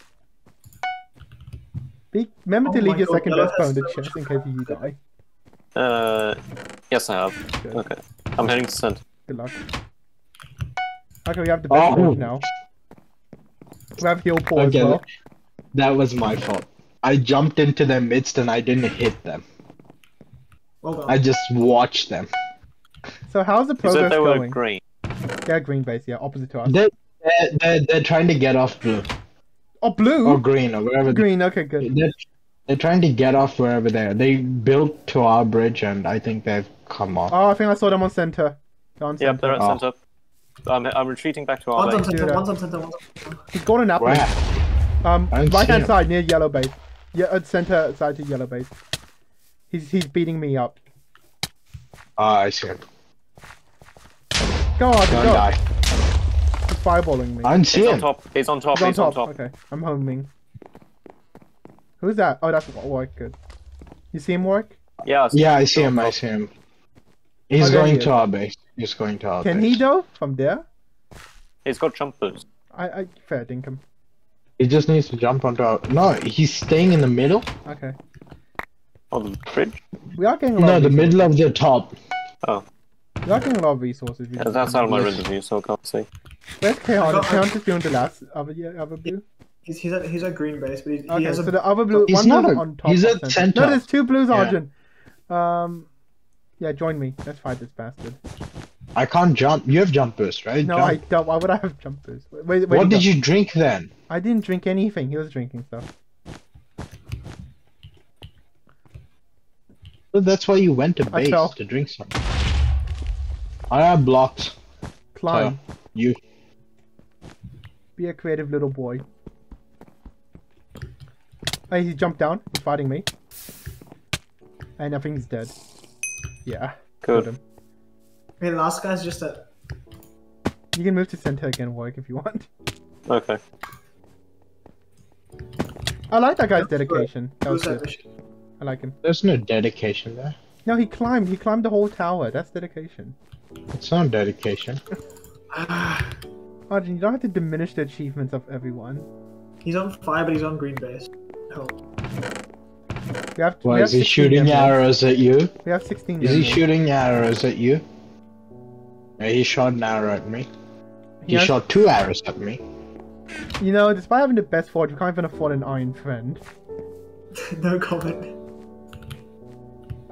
Be remember oh to leave your God, second God, best bow in the so chest in case you die. Uh, yes I have. Good. Okay. I'm heading to center. Good luck. Okay, we have the best bow oh. now. We have heal pause okay, as well. That was my fault. I jumped into their midst and I didn't hit them. Well done. I just watched them. So how's the progress they going? Were green. Yeah, green base, yeah, opposite to us. They're, they're, they're trying to get off blue. Oh, blue? Or green, or wherever. Green, they, okay, good. They're, they're trying to get off wherever they are. They built to our bridge and I think they've come off. Oh, I think I saw them on center. They're on center. Yep, they're at oh. center. I'm, I'm retreating back to our one's base. On center, one's on center, one's on center. He's got an apple. Um, right hand side, near yellow base. Yeah, at center side to yellow base. He's he's beating me up. Ah, uh, I see him. Go on, Don't go. die. He's fireballing me. I see he's him. On top. He's on top. He's, he's on, top. on top. Okay, I'm homing. Who's that? Oh, that's Warwick. Good. You see him, Warwick? Yeah. I see yeah, him. I see him. I see him. He's oh, going he to our base. He's going to our Can base. Can he though? From there? He's got jump boots. I I fair dinkum. He just needs to jump onto our... No, he's staying in the middle. Okay. On the bridge? We are getting a lot No, of the middle of the top. Oh. We are getting a lot of resources. Yeah, that's out of my range of view, so I can't see. Where's Kion? Is Kion just doing the last other, other blue? He's, he's, at, he's at green base, but he's, okay, he has so a... the other blue... He's not a, on top. He's at center. center. No, there's two blues, yeah. Arjun. Um, yeah, join me. Let's fight this bastard. I can't jump. You have jump boost, right? No, jump. I don't. Why would I have jump boost? Wait, wait, what did you drink then? I didn't drink anything. He was drinking stuff. So that's why you went to base to drink something. I have blocks. Climb. So you. Be a creative little boy. Hey, he jumped down. He's fighting me. And I think he's dead. Yeah. Good. Hey, the last guy's just a... You can move to center again, Warwick, if you want. Okay. I like that guy's dedication. That was good. I like him. There's no dedication there. No, he climbed. He climbed the whole tower. That's dedication. It's not dedication. Arjun, you don't have to diminish the achievements of everyone. He's on fire, but he's on green base. Help. We have to, Why we is have he shooting members. arrows at you? We have sixteen. Is members. he shooting arrows at you? No, he shot an arrow at me. He, he has... shot two arrows at me. You know, despite having the best forge, we can't even afford an iron friend. No comment.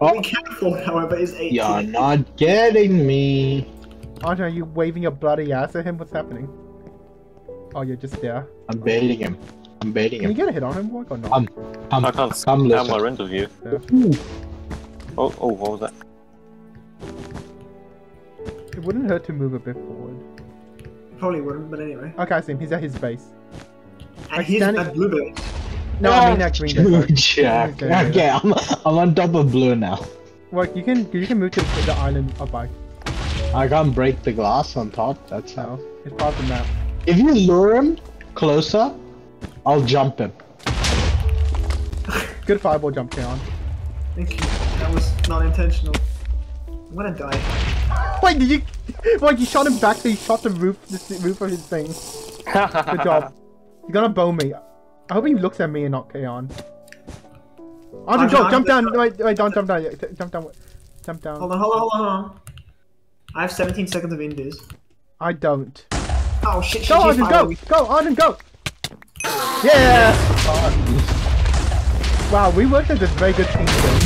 Oh. We can afford, however, is eighteen. You're not getting me. Arjun, are you waving your bloody ass at him? What's happening? Oh, you're just there. I'm baiting him. I'm baiting him. Can you get a hit on him, Warwick, or not? Um, um, I can't spam my rental here. Yeah. Oh, oh, what was that? It wouldn't hurt to move a bit forward. It probably wouldn't, but anyway. Okay, I see him. He's at his base. And like, he's standing... at blue base. No, oh, I mean at green base. Okay, I'm, I'm on top of blue now. Warwick, you can you can move to the island up by. I can't break the glass on top. That's how. No, it's part of the map. If you lure him closer, I'll jump him. Good fireball jump, Kion. Thank you. That was not intentional. I'm gonna die. Wait, did you? Wait, you shot him back, so you shot the roof, the roof of his thing. Good job. You're gonna bow me. I hope he looks at me and not Kion. Arjun, jump, jump down. No, wait, wait, don't jump down. Jump down. Jump down. Hold on, hold on, hold on. I have seventeen seconds of indies. I don't. Oh shit! shit go, Arjun, go, go, Arjun, go. Yeah! Oh. Wow, we worked as a very good team though.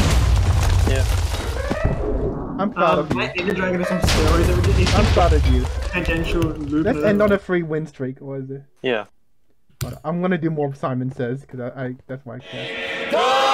Yeah. I'm proud um, of you. My Ender Dragon is on steroids. That we did. I'm proud of you. Potential loop. Let's end on a free win streak, or is it? Yeah. I'm gonna do more of Simon Says, because I, I, that's why I care.